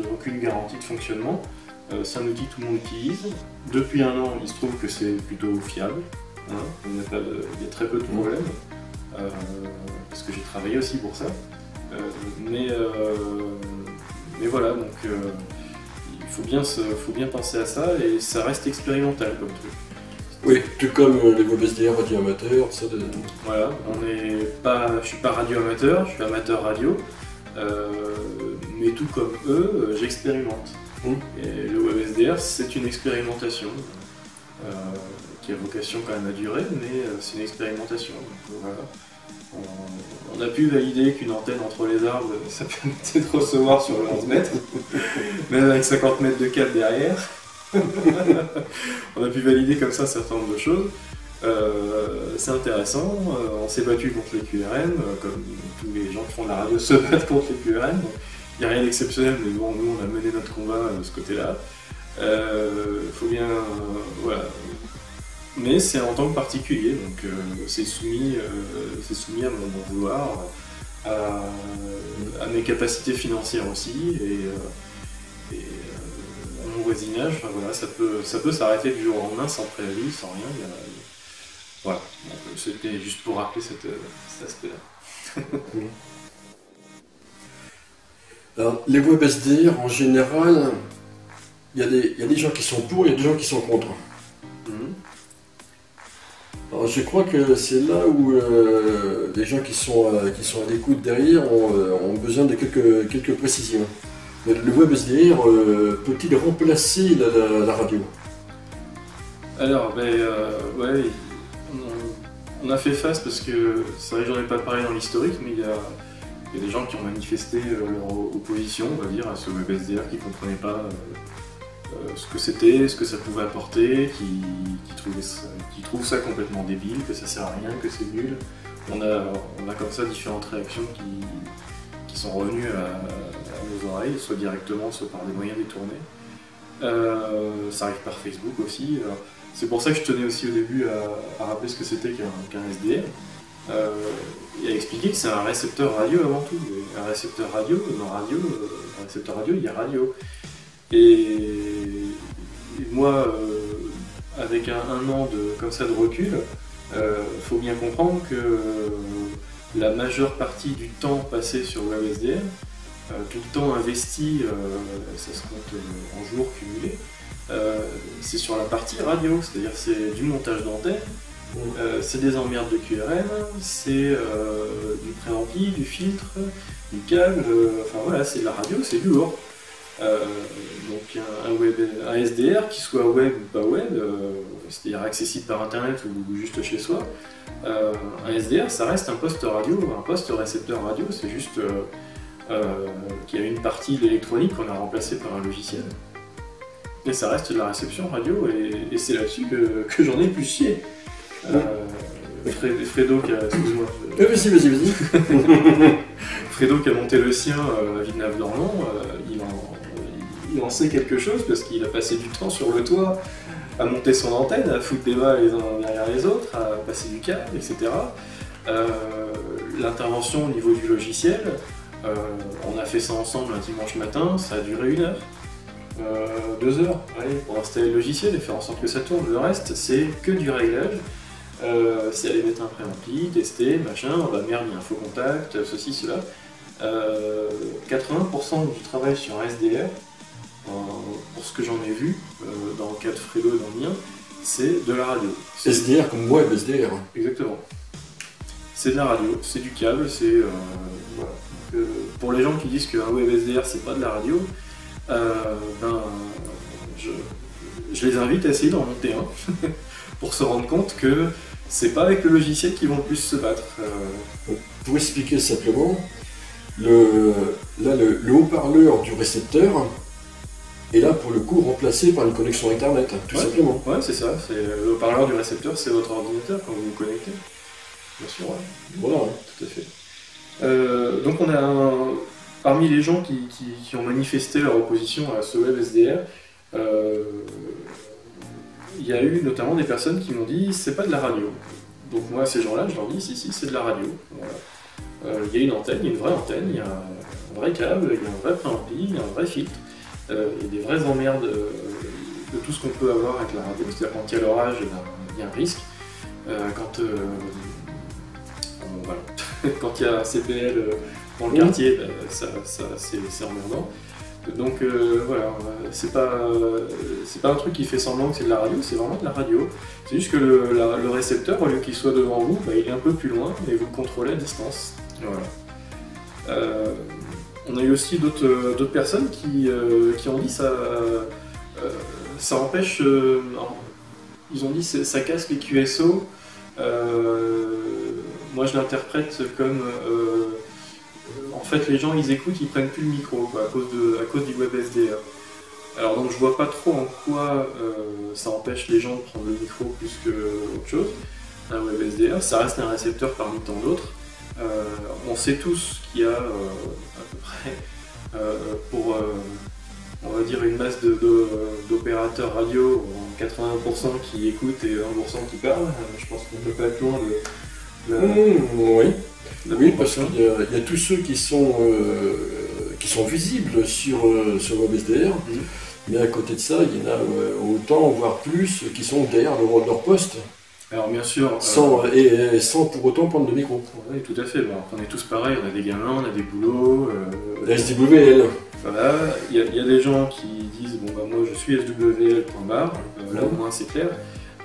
donne aucune garantie de fonctionnement. C'est un outil que tout le monde utilise. Depuis un an, il se trouve que c'est plutôt fiable. Hein, il y a très peu de problèmes, parce que j'ai travaillé aussi pour ça. Mais voilà, donc il faut bien penser à ça, et ça reste expérimental comme truc. Oui, tout comme les WebSDR radio amateur, tout ça. Voilà, je suis pas radio amateur, je suis amateur radio, mais tout comme eux, j'expérimente. Mmh. Et le WebSDR, c'est une expérimentation qui a vocation quand même à durer, mais c'est une expérimentation. Donc, voilà. On a pu valider qu'une antenne entre les arbres, ça permettait de recevoir sur 11 mètres, même avec 50 mètres de câble derrière. On a pu valider comme ça un certain nombre de choses, c'est intéressant, on s'est battu contre les QRM, comme tous les gens qui font de la radio se battent contre les QRM, il n'y a rien d'exceptionnel, mais bon, nous on a mené notre combat de ce côté-là, faut bien, voilà, mais c'est en tant que particulier, donc c'est soumis à mon bon vouloir, à mes capacités financières aussi, mon voisinage, enfin voilà, ça peut s'arrêter du jour au lendemain sans préavis, sans rien. Voilà, c'était juste pour rappeler cet aspect-là. Alors, les WebSDR, en général, il y a des gens qui sont pour, il y a des gens qui sont contre. Alors, je crois que c'est là où les gens qui sont à l'écoute derrière ont besoin de quelques précisions. Le WebSDR peut-il remplacer la radio? Alors, ouais, on a fait face parce que, c'est vrai que j'en ai pas parlé dans l'historique, mais il y a des gens qui ont manifesté leur opposition, on va dire, à ce WebSDR, qui ne comprenaient pas ce que c'était, ce que ça pouvait apporter, qui trouvent ça complètement débile, que ça sert à rien, que c'est nul. On a comme ça différentes réactions qui sont revenues à nos oreilles, soit directement, soit par des moyens détournés. Ça arrive par Facebook aussi. C'est pour ça que je tenais aussi au début à rappeler ce que c'était qu'un SDR, et à expliquer que c'est un récepteur radio avant tout. Un récepteur radio, dans radio, un récepteur radio, il y a radio. Et moi, avec un an comme ça de recul, faut bien comprendre que la majeure partie du temps passé sur WebSDR, tout le temps investi, ça se compte en jours cumulés, c'est sur la partie radio, c'est-à-dire c'est du montage d'antenne, c'est des emmerdes de QRM, c'est du pré-ampli, du filtre, du câble, enfin voilà, c'est de la radio, c'est du lourd. donc un SDR, qu'il soit web ou pas web, c'est-à-dire accessible par internet ou juste chez soi, un SDR ça reste un poste radio, un poste récepteur radio, c'est juste qu'il y a une partie de l'électronique qu'on a remplacée par un logiciel. Mais ça reste de la réception radio et c'est là-dessus que j'en ai plus chier. Fredo qui a... Excuse-moi. Vas-y, vas-y, vas-y. Fredo qui a monté le sien à Villenave d'Ornon, il en sait quelque chose parce qu'il a passé du temps sur le toit à monter son antenne, à foutre des bas les uns derrière les autres, à passer du câble, etc. L'intervention au niveau du logiciel, on a fait ça ensemble un dimanche matin, ça a duré 1 heure. 2 heures, allez, pour installer le logiciel et faire en sorte que ça tourne. Le reste, c'est que du réglage. C'est aller mettre un préampli, tester, machin, bah merde, il y a un faux contact, ceci, cela. 80% du travail sur un SDR, pour ce que j'en ai vu, dans le cas de Fredo et dans le mien, c'est de la radio. SDR comme web SDR. Exactement. C'est de la radio, c'est du câble, c'est... voilà. Donc, pour les gens qui disent qu'un web SDR, c'est pas de la radio, je les invite à essayer d'en monter un pour se rendre compte que c'est pas avec le logiciel qu'ils vont le plus se battre. Pour expliquer simplement, le haut-parleur du récepteur est là pour le coup remplacé par une connexion internet, tout simplement. Ouais, c'est ça, le haut-parleur du récepteur c'est votre ordinateur quand vous vous connectez. Bien sûr, ouais. Voilà, ouais, tout à fait. Donc on a parmi les gens qui ont manifesté leur opposition à ce web SDR, il y a eu notamment des personnes qui m'ont dit « c'est pas de la radio ». Donc moi, à ces gens-là, je leur dis « si, si, c'est de la radio ». Voilà. Il y a une antenne, il y a une vraie antenne, il y a un vrai câble, il y a un vrai préampli, il y a un vrai filtre, il y a des vraies emmerdes de tout ce qu'on peut avoir avec la radio, c'est-à-dire quand il y a l'orage, il y a un risque. Voilà. Quand il y a un CPL dans le quartier, bah, ça c'est emmerdant. Donc voilà, c'est pas un truc qui fait semblant que c'est de la radio, c'est vraiment de la radio. C'est juste que le récepteur, au lieu qu'il soit devant vous, bah, il est un peu plus loin et vous le contrôlez à distance. Voilà. On a eu aussi d'autres personnes qui ont dit ça empêche... ils ont dit ça casse les QSO. Moi je l'interprète comme... en fait, les gens, ils écoutent, ils prennent plus le micro, quoi, à cause du web SDR. Alors, donc, je vois pas trop en quoi ça empêche les gens de prendre le micro plus que autre chose. Un web SDR, ça reste un récepteur parmi tant d'autres. On sait tous qu'il y a à peu près, pour, on va dire, une masse d'opérateurs radio, 80% qui écoutent et 1% qui parlent. Je pense qu'on peut pas être loin de... oui. Oui, parce qu'il y a tous ceux qui sont visibles sur WebSDR, mais à côté de ça, il y en a autant, voire plus, qui sont derrière leur poste. Alors bien sûr... Sans pour autant prendre de micro. Oui, tout à fait. Bon, on est tous pareils, on a des gamins, on a des boulots... La SWL. Voilà, il y a des gens qui disent « bon bah moi je suis SWL, point barre là au moins c'est clair.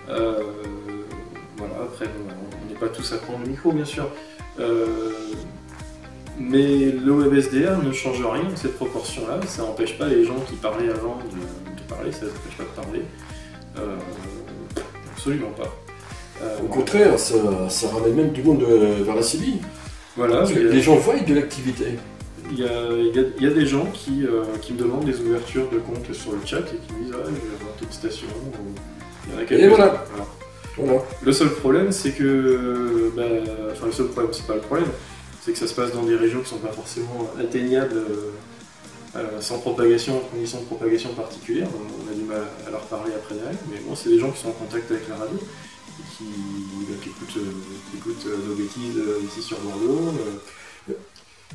Voilà, après on n'est pas tous à prendre le micro, bien sûr. Mais le WebSDR ne change rien de cette proportion-là, ça n'empêche pas les gens qui parlaient avant de parler, ça n'empêche pas de parler, absolument pas. Au contraire, ça ramène même du monde vers la CB. Voilà, les gens voient de l'activité. Il y a des gens qui me demandent des ouvertures de compte sur le chat et qui me disent « ah, je vais avoir toute station ». Et voilà. Voilà. Le seul problème, c'est que... Bah, enfin, le seul problème, c'est pas le problème, c'est que ça se passe dans des régions qui sont pas forcément atteignables sans propagation, en conditions de propagation particulière. On a du mal à leur parler après derrière, mais bon, c'est des gens qui sont en contact avec la radio, et qui écoutent nos bêtises ici sur Bordeaux.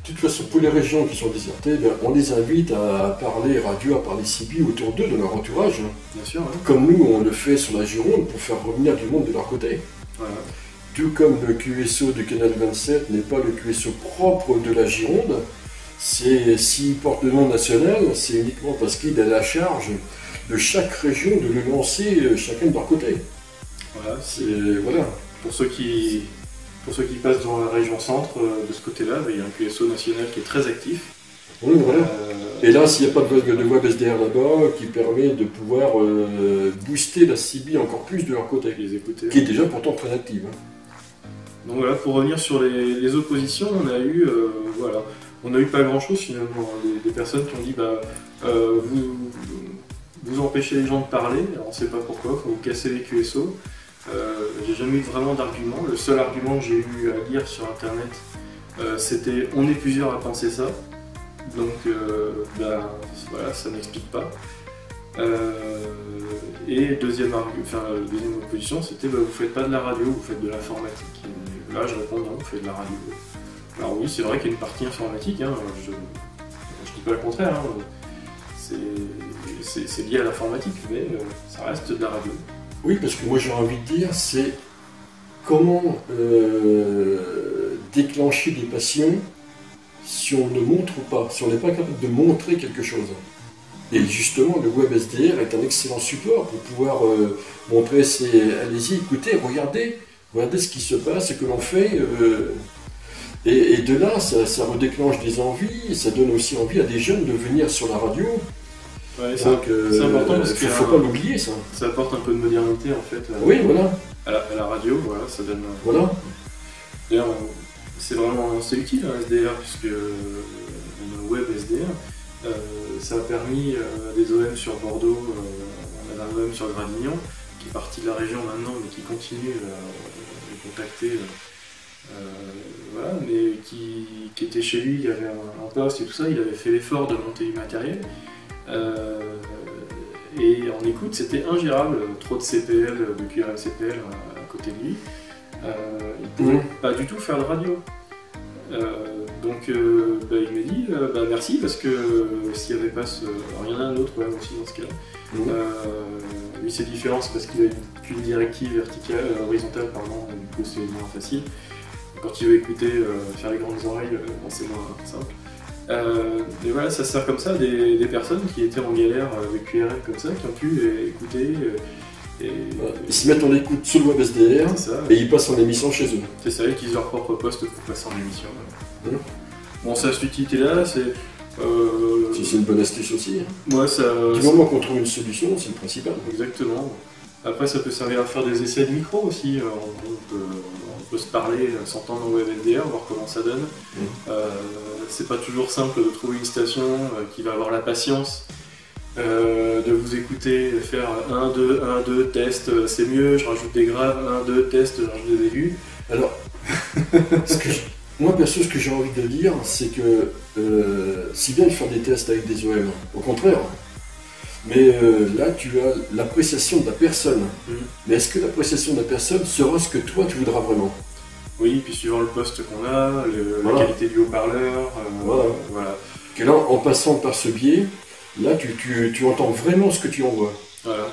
De toute façon, pour les régions qui sont désertées, bien, on les invite à parler radio, à parler CB autour d'eux, de leur entourage. Bien sûr. Hein. Comme nous, on le fait sur la Gironde pour faire revenir du monde de leur côté. Voilà. Tout comme le QSO du Canal 27 n'est pas le QSO propre de la Gironde, s'il porte le nom national, c'est uniquement parce qu'il a la charge de chaque région de le lancer chacun de leur côté. Voilà. Voilà. Pour ceux qui passent dans la région centre, de ce côté-là, il y a un QSO national qui est très actif. Oui, voilà. Et là, s'il n'y a pas de web SDR là-bas, qui permet de pouvoir booster la CB encore plus de leur côté avec les écouteurs, qui est déjà pourtant très active. Hein. Donc voilà, pour revenir sur les oppositions, on a eu voilà, on a eu pas grand-chose finalement. Des personnes qui ont dit bah, vous empêchez les gens de parler, alors on ne sait pas pourquoi, faut vous casser les QSO. J'ai jamais eu vraiment d'argument. Le seul argument que j'ai eu à lire sur internet, c'était on est plusieurs à penser ça. Donc ben, voilà, ça n'explique pas. Et deuxième enfin, la deuxième opposition, c'était ben, vous faites pas de la radio, vous faites de l'informatique. Là je réponds non, on fait de la radio. Alors oui, c'est vrai qu'il y a une partie informatique, hein, je dis pas le contraire, hein, c'est lié à l'informatique, mais ça reste de la radio. Oui, parce que moi j'ai envie de dire, c'est comment déclencher des passions si on ne montre pas, si on n'est pas capable de montrer quelque chose. Et justement, le web SDR est un excellent support pour pouvoir montrer ses... Allez-y, écoutez, regardez, regardez ce qui se passe, ce que l'on fait. Et de là, ça redéclenche des envies, ça donne aussi envie à des jeunes de venir sur la radio. Ouais, c'est important parce qu'il faut pas l'oublier ça. Ça apporte un peu de modernité en fait. Oui, voilà. À la radio, voilà, ça donne. Voilà. D'ailleurs, c'est vraiment utile un SDR puisque le web SDR, ça a permis des OM sur Bordeaux, on a un OM sur Gradignan qui est parti de la région maintenant mais qui continue à les contacter. Voilà, mais qui était chez lui, il y avait un poste et tout ça, il avait fait l'effort de monter du matériel. Et en écoute, c'était ingérable, trop de CPL, de QRM CPL à côté de lui. Il ne pouvait pas du tout faire de radio. Donc bah, il m'a dit bah, merci, parce que s'il n'y avait pas ce. Alors il y en a un autre ouais, aussi dans ce cas-là. Lui, c'est différent, c'est parce qu'il a une directive verticale, horizontale, pardon, du coup c'est moins facile. Quand il veut écouter, faire les grandes oreilles, c'est moins simple. Et voilà, ça sert comme ça des personnes qui étaient en galère avec QRM comme ça, qui ont pu écouter. Ils se mettent en écoute sur le web SDR et ils passent en émission chez eux. C'est ça, ils utilisent leur propre poste pour passer en émission. Voilà. Bon, ça, cette utilité-là, c'est. C'est une bonne astuce aussi. Hein. Ouais, ça, du moment qu'on trouve une solution, c'est le principal. Exactement. Après, ça peut servir à faire des essais de micro aussi. On peut se parler, s'entendre en web SDR, voir comment ça donne. C'est pas toujours simple de trouver une station qui va avoir la patience de vous écouter, faire 1, 2, 1, 2, test, c'est mieux, je rajoute des graves, 1, 2, test, je rajoute des aigus. Alors, moi perso, ce que j'ai envie de dire, c'est que si bien de faire des tests avec des OM, au contraire, mais là tu as l'appréciation de la personne. Mais est-ce que l'appréciation de la personne sera ce que toi tu voudras vraiment? Oui, puis suivant le poste qu'on a, voilà. La qualité du haut-parleur, voilà. Et là, en passant par ce biais, là, tu entends vraiment ce que tu envoies. Voilà.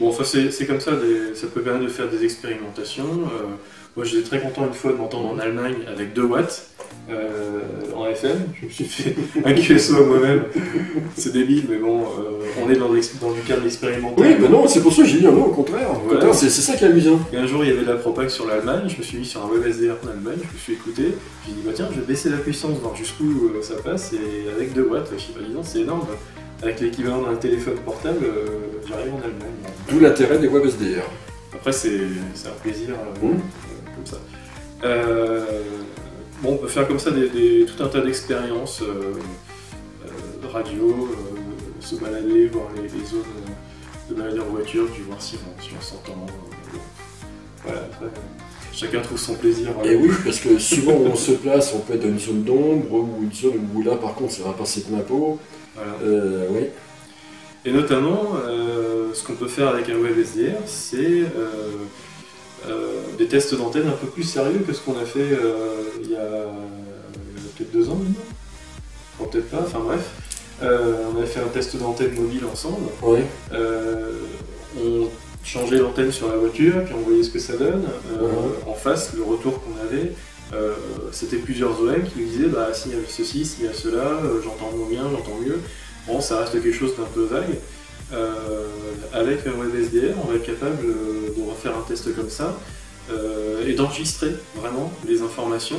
Bon, enfin, c'est comme ça, ça peut permettre de faire des expérimentations. Moi, j'étais très content une fois de m'entendre en Allemagne avec 2 watts en FM. Je me suis fait un QSO moi-même. C'est débile, mais bon, on est dans du cadre expérimental. Oui, mais non, c'est pour ça que j'ai dit non, au contraire. Voilà. C'est ça qui est amusant. Et un jour, il y avait de la propag sur l'Allemagne. Je me suis mis sur un web SDR en Allemagne. Je me suis écouté. J'ai dit, bah, tiens, je vais baisser la puissance, voir jusqu'où ça passe. Et avec 2 watts, je suis pas disant, c'est énorme. Avec l'équivalent d'un téléphone portable, j'arrive en Allemagne. D'où l'intérêt des web SDR. Après, c'est un plaisir. Ça. Bon, on peut faire comme ça tout un tas d'expériences radio, se balader, voir les zones de balader en voiture, puis voir si on s'entend. Voilà, après, chacun trouve son plaisir. Et oui, parce que souvent on se place en fait dans une zone d'ombre ou une zone où là par contre ça va passer de l'impôt. Voilà. Oui. Et notamment, ce qu'on peut faire avec un web SDR, c'est des tests d'antenne un peu plus sérieux que ce qu'on a fait il y a peut-être 2 ans maintenant, enfin, peut-être pas, enfin bref, on avait fait un test d'antenne mobile ensemble, ouais. On changeait l'antenne sur la voiture, puis on voyait ce que ça donne, en face le retour qu'on avait, c'était plusieurs OM qui nous disaient bah, s'il y a ceci, s'il y a cela, j'entends moins bien, j'entends mieux, bon ça reste quelque chose d'un peu vague. Avec un web SDR, on va être capable de refaire un test comme ça et d'enregistrer vraiment les informations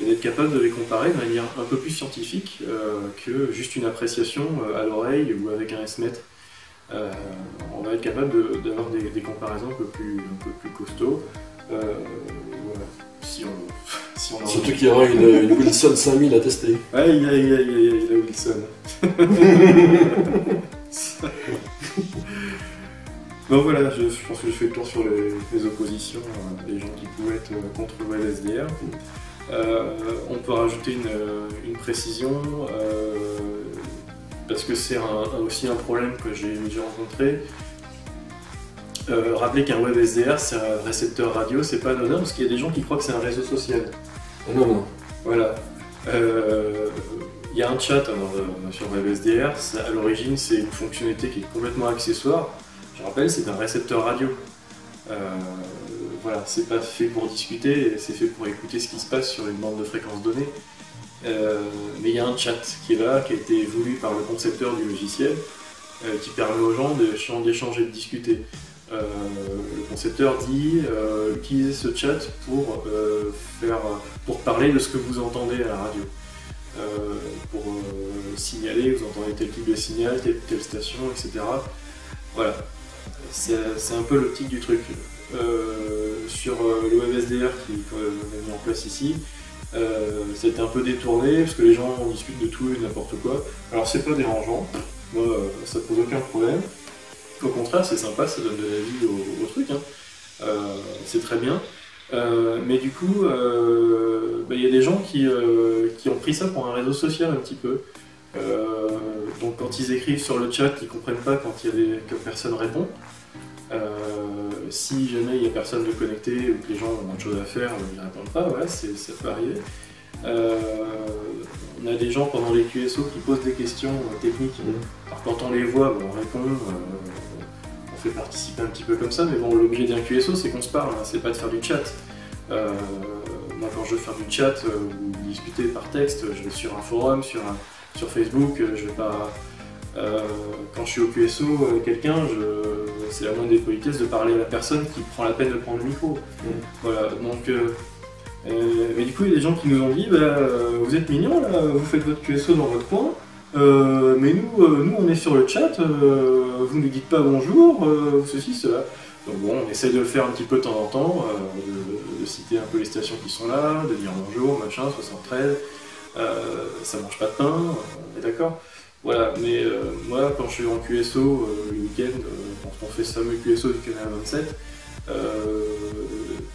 et d'être capable de les comparer de manière un peu plus scientifique que juste une appréciation à l'oreille ou avec un S-mètre. On va être capable d'avoir des comparaisons un peu plus costauds. Voilà. Si on surtout qu'il y aura une Wilson 5000 à tester. Ouais, il y a Wilson. Donc voilà, je pense que je fais le tour sur les oppositions, les gens qui pouvaient être contre le WebSDR. On peut rajouter une précision, parce que c'est aussi un problème que j'ai rencontré. Rappelez qu'un WebSDR, c'est un récepteur radio, c'est pas anodin, parce qu'il y a des gens qui croient que c'est un réseau social. Non, non. Voilà. Il y a un chat sur WebSDR, à l'origine c'est une fonctionnalité qui est complètement accessoire. Je rappelle, c'est un récepteur radio. Voilà, c'est pas fait pour discuter, c'est fait pour écouter ce qui se passe sur une bande de fréquences donnée. Mais il y a un chat qui est là, qui a été voulu par le concepteur du logiciel, qui permet aux gens d'échanger et de discuter. Le concepteur dit utilisez ce chat pour parler de ce que vous entendez à la radio. Pour signaler, vous entendez tel type de signal, telle station, etc. Voilà, c'est un peu l'optique du truc. Sur le WebSDR qu'on a mis en place ici, c'était un peu détourné parce que les gens en discutent de tout et n'importe quoi. Alors c'est pas dérangeant, moi ça pose aucun problème. Au contraire, c'est sympa, ça donne de la vie au truc, hein. C'est très bien. Mais du coup, y a des gens qui ont pris ça pour un réseau social un petit peu. Donc quand ils écrivent sur le chat, ils ne comprennent pas que personne répond. Si jamais il n'y a personne de connecté ou que les gens ont autre chose à faire, ils ne répondent pas, voilà, ça peut arriver. On a des gens pendant les QSO qui posent des questions techniques. Alors quand on les voit, on répond, on fait participer un petit peu comme ça, mais bon, l'objet d'un QSO c'est qu'on se parle, hein, c'est pas de faire du chat. Moi quand je veux faire du chat ou discuter par texte, je vais sur un forum, sur Facebook, je vais pas. Quand je suis au QSO avec quelqu'un, c'est la moindre des politesses de parler à la personne qui prend la peine de prendre le micro. Voilà, donc. Mais du coup, il y a des gens qui nous ont dit vous êtes mignons là, vous faites votre QSO dans votre coin, mais nous on est sur le chat, vous ne nous dites pas bonjour, ceci, cela. Donc bon, on essaie de le faire un petit peu de temps en temps, de citer un peu les stations qui sont là, de dire bonjour, machin, 73. Ça mange pas de pain, on est d'accord. Voilà, mais moi quand je suis en QSO le week-end, quand on fait ce fameux QSO du Canal 27,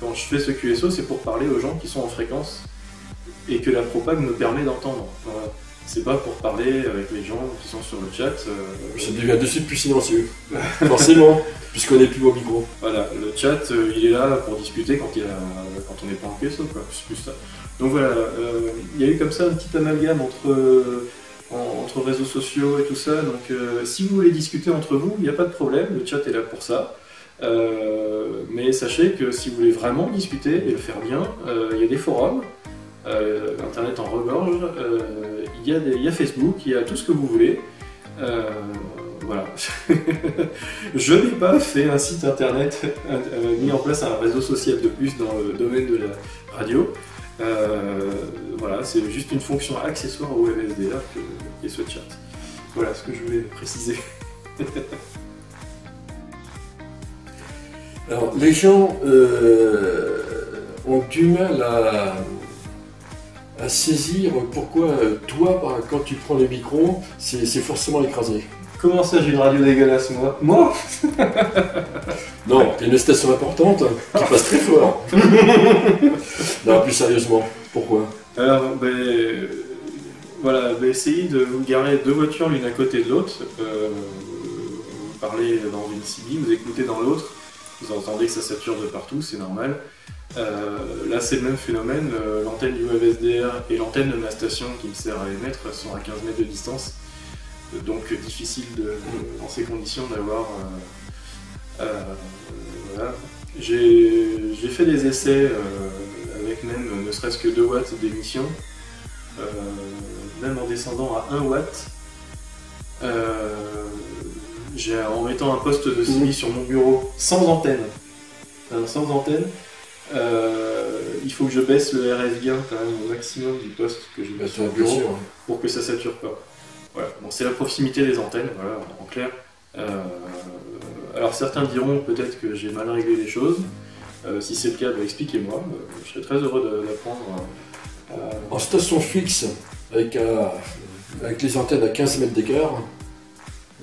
quand je fais ce QSO, c'est pour parler aux gens qui sont en fréquence et que la propag me permet d'entendre. Voilà. C'est pas pour parler avec les gens qui sont sur le chat. Ça devient de suite plus silencieux, forcément, puisqu'on n'est plus au micro. Voilà, le chat, il est là pour discuter quand on n'est pas en QSO, quoi. Plus ça. Donc voilà, il y a eu comme ça un petit amalgame entre réseaux sociaux et tout ça. Donc si vous voulez discuter entre vous, il n'y a pas de problème, le chat est là pour ça. Mais sachez que si vous voulez vraiment discuter et le faire bien, il y a des forums, Internet en regorge, il y a Facebook, il y a tout ce que vous voulez. Voilà. Je n'ai pas fait un site Internet, mis en place un réseau social de plus dans le domaine de la radio. Voilà, c'est juste une fonction accessoire au WebSDR qui est ce chat. Voilà ce que je voulais préciser. Alors, les gens ont du mal à saisir pourquoi toi, quand tu prends le micro, c'est forcément écrasé. Comment ça, j'ai une radio dégueulasse, moi? Moi? Non, t'es une station importante qui passe très fort. Non, plus sérieusement, pourquoi? Alors, voilà, essayez de vous garer deux voitures l'une à côté de l'autre. Vous parlez dans une CB, vous écoutez dans l'autre. Vous entendez que ça sature de partout, c'est normal. Là, c'est le même phénomène. L'antenne du WebSDR et l'antenne de ma station qui me sert à émettre sont à 15 mètres de distance. Donc, difficile dans ces conditions d'avoir... voilà. J'ai fait des essais avec même ne serait-ce que 2 watts d'émission, même en descendant à 1 watt. En mettant un poste de CB sur mon bureau sans antenne, il faut que je baisse le RF gain quand même au maximum du poste que j'ai sur le bureau pour que ça sature pas. Voilà. Bon, c'est la proximité des antennes, voilà, en clair. Alors certains diront peut-être que j'ai mal réglé les choses. Si c'est le cas, bah, expliquez-moi. Je serais très heureux d'apprendre. En station fixe, avec les antennes à 15 mètres d'écart,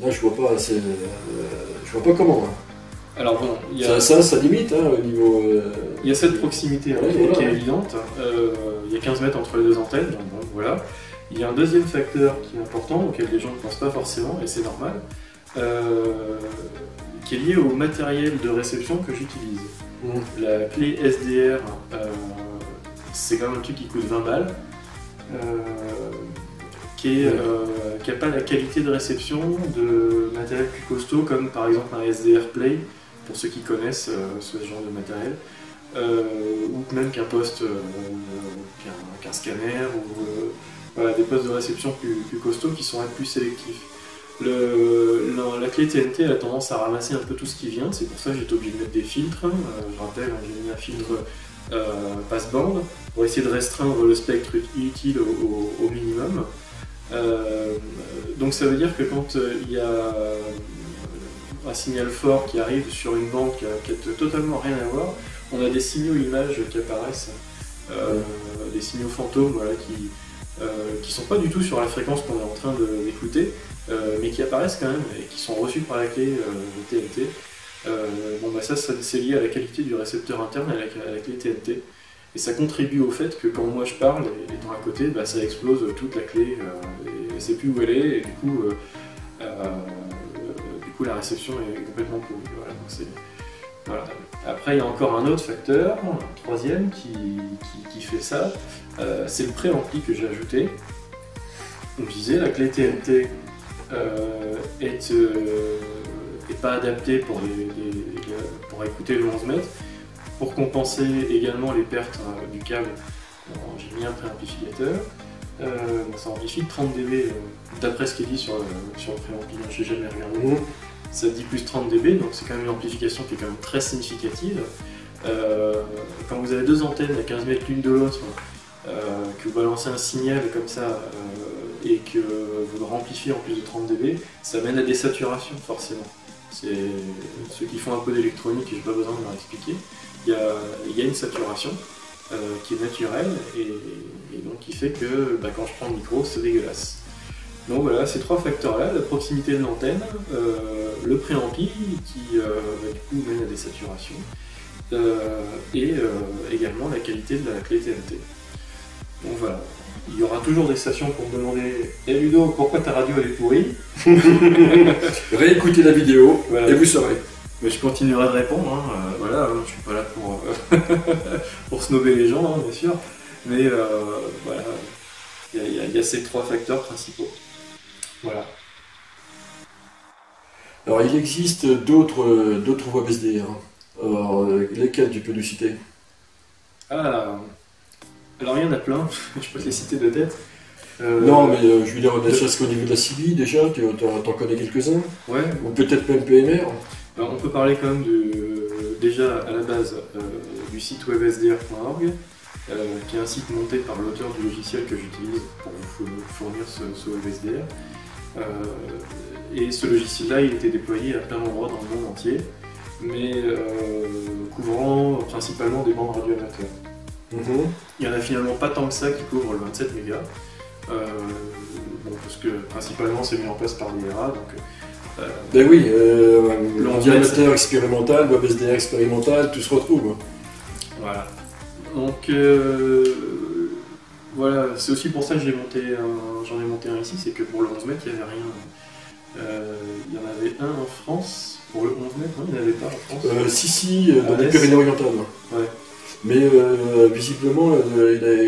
là je vois pas assez, je vois pas comment. Hein. Alors bon, y a... ça limite hein, au niveau... Il y a cette proximité hein, qui est évidente. Il y a 15 mètres entre les deux antennes, donc bon, voilà. Il y a un deuxième facteur qui est important, auquel les gens ne pensent pas forcément, et c'est normal, qui est lié au matériel de réception que j'utilise. Mmh. La clé SDR, c'est quand même un truc qui coûte 20 balles, qui n'a pas la qualité de réception de matériel plus costaud, comme par exemple un SDRplay, pour ceux qui connaissent ce genre de matériel, ou même qu'un poste, qu'un scanner, ou voilà, des postes de réception plus costauds qui sont plus sélectifs. La clé TNT a tendance à ramasser un peu tout ce qui vient, c'est pour ça que j'étais obligé de mettre des filtres. Je rappelle, j'ai mis un filtre passe-bande pour essayer de restreindre le spectre inutile au minimum. Donc ça veut dire que quand il y a un signal fort qui arrive sur une bande qui n'a totalement rien à voir, on a des signaux images qui apparaissent, des signaux fantômes voilà, qui ne sont pas du tout sur la fréquence qu'on est en train d'écouter, mais qui apparaissent quand même et qui sont reçus par la clé TNT. Bon bah ça c'est lié à la qualité du récepteur interne à la clé TNT. Et ça contribue au fait que quand moi je parle, étant à côté, bah, ça explose toute la clé, et je ne sais plus où elle est, et du coup la réception est complètement pourrie. Voilà, voilà. Après il y a encore un autre facteur, un troisième qui fait ça, c'est le préampli que j'ai ajouté. Comme je disais, la clé TNT est pas adaptée pour écouter le 11 mètres. Pour compenser également les pertes du câble, j'ai mis un préamplificateur. Ça amplifie 30 dB d'après ce qui est dit sur le préampli, je n'ai jamais regardé. Ça dit plus 30 dB, donc c'est quand même une amplification qui est quand même très significative. Quand vous avez deux antennes à 15 mètres l'une de l'autre, que vous balancez un signal comme ça et que vous le ramplifiez en plus de 30 dB, ça mène à des saturations forcément. C'est ceux qui font un peu d'électronique et j'ai pas besoin de leur expliquer. Il y a une saturation qui est naturelle et donc qui fait que bah, quand je prends le micro, c'est dégueulasse. Donc voilà, ces trois facteurs-là, la proximité de l'antenne, le préampli qui du coup mène à des saturations et également la qualité de la clé TNT. Donc voilà. Il y aura toujours des stations pour me demander « Hey Ludo, pourquoi ta radio elle est pourrie ?» Réécoutez la vidéo voilà. Et vous saurez. Mais je continuerai de répondre, hein. Voilà, je suis pas là pour snobber les gens, hein, bien sûr. Mais voilà, il y a ces trois facteurs principaux. Voilà. Alors il existe d'autres voies WebSDR. Alors lesquelles tu peux nous citer? Ah. Alors il y en a plein, je peux les citer de tête. Non, mais je veux dire, on a qu'au niveau de la CIVI déjà, tu en connais quelques-uns. Ouais. Ou peut-être même PMR. Alors, on peut parler quand même déjà à la base du site web-sdr.org, qui est un site monté par l'auteur du logiciel que j'utilise pour vous fournir ce web-sdr. Et ce logiciel-là, il était déployé à plein d'endroits dans le monde entier, mais couvrant principalement des bandes radio amateurs. Mmh. Il n'y en a finalement pas tant que ça qui couvre le 27 mégas, bon, parce que principalement c'est mis en place par l'IRA. Ben oui, l'ordinateur expérimental, WebSDR expérimental, tout se retrouve. Voilà. Donc voilà, c'est aussi pour ça que j'en ai monté un ici, c'est que pour le 11 mètres il n'y avait rien. Il y en avait un en France, pour le 11 mètres, non, il n'y en avait pas en France. Si, dans les Pyrénées orientales. Ouais. Mais visiblement,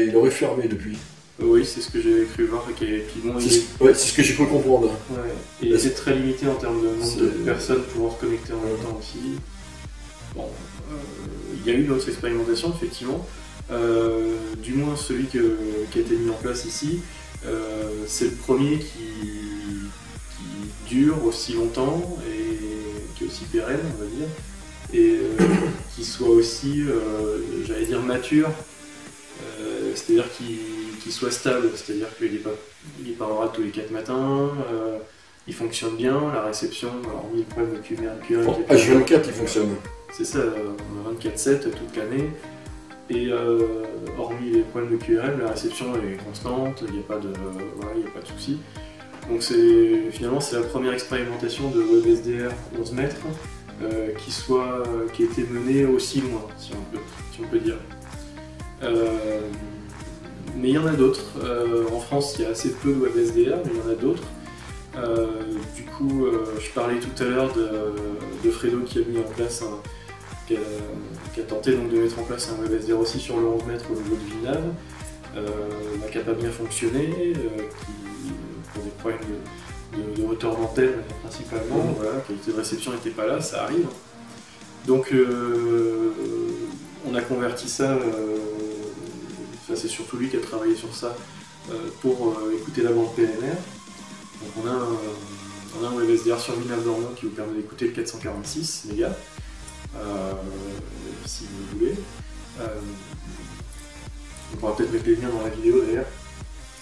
il aurait fermé depuis. Oui, c'est ce que j'avais cru voir. Okay. Bon, c'est ce que j'ai cru comprendre. Ouais. Et il était très limité en termes de nombre de personnes pouvant se connecter en même temps aussi. Bon, il y a eu d'autres expérimentations, effectivement. Du moins, celui qui a été mis en place ici, c'est le premier qui dure aussi longtemps et qui est aussi pérenne, on va dire. Et qui soit aussi, j'allais dire, mature c'est-à-dire qu'il soit stable, c'est-à-dire qu'il n'est pas en rade tous les 4 matins, il fonctionne bien, la réception, alors on y prend le QRM. H24, il fonctionne. C'est ça, on a 24/7 toute l'année. Et hormis les problèmes de QRM, la réception elle est constante, il n'y a pas de, de soucis. Donc finalement c'est la première expérimentation de WebSDR 11 mètres qui a été menée aussi loin, si on peut dire. Mais il y en a d'autres. En France il y a assez peu de WebSDR, mais il y en a d'autres. Du coup, je parlais tout à l'heure de Fredo qui a mis en place qui a tenté donc de mettre en place un WebSDR aussi sur le 11 mètres au niveau de Villenave, qui n'a pas bien fonctionné, pour des problèmes de hauteur d'antenne principalement, la qualité de réception n'était pas là, ça arrive. Donc on a converti ça, c'est surtout lui qui a travaillé sur ça, pour écouter la bande PNR. Donc on a un WebSDR sur Villenave d'Ornon qui vous permet d'écouter le 446 mégas, si vous voulez. On pourra peut-être mettre les liens dans la vidéo d'ailleurs.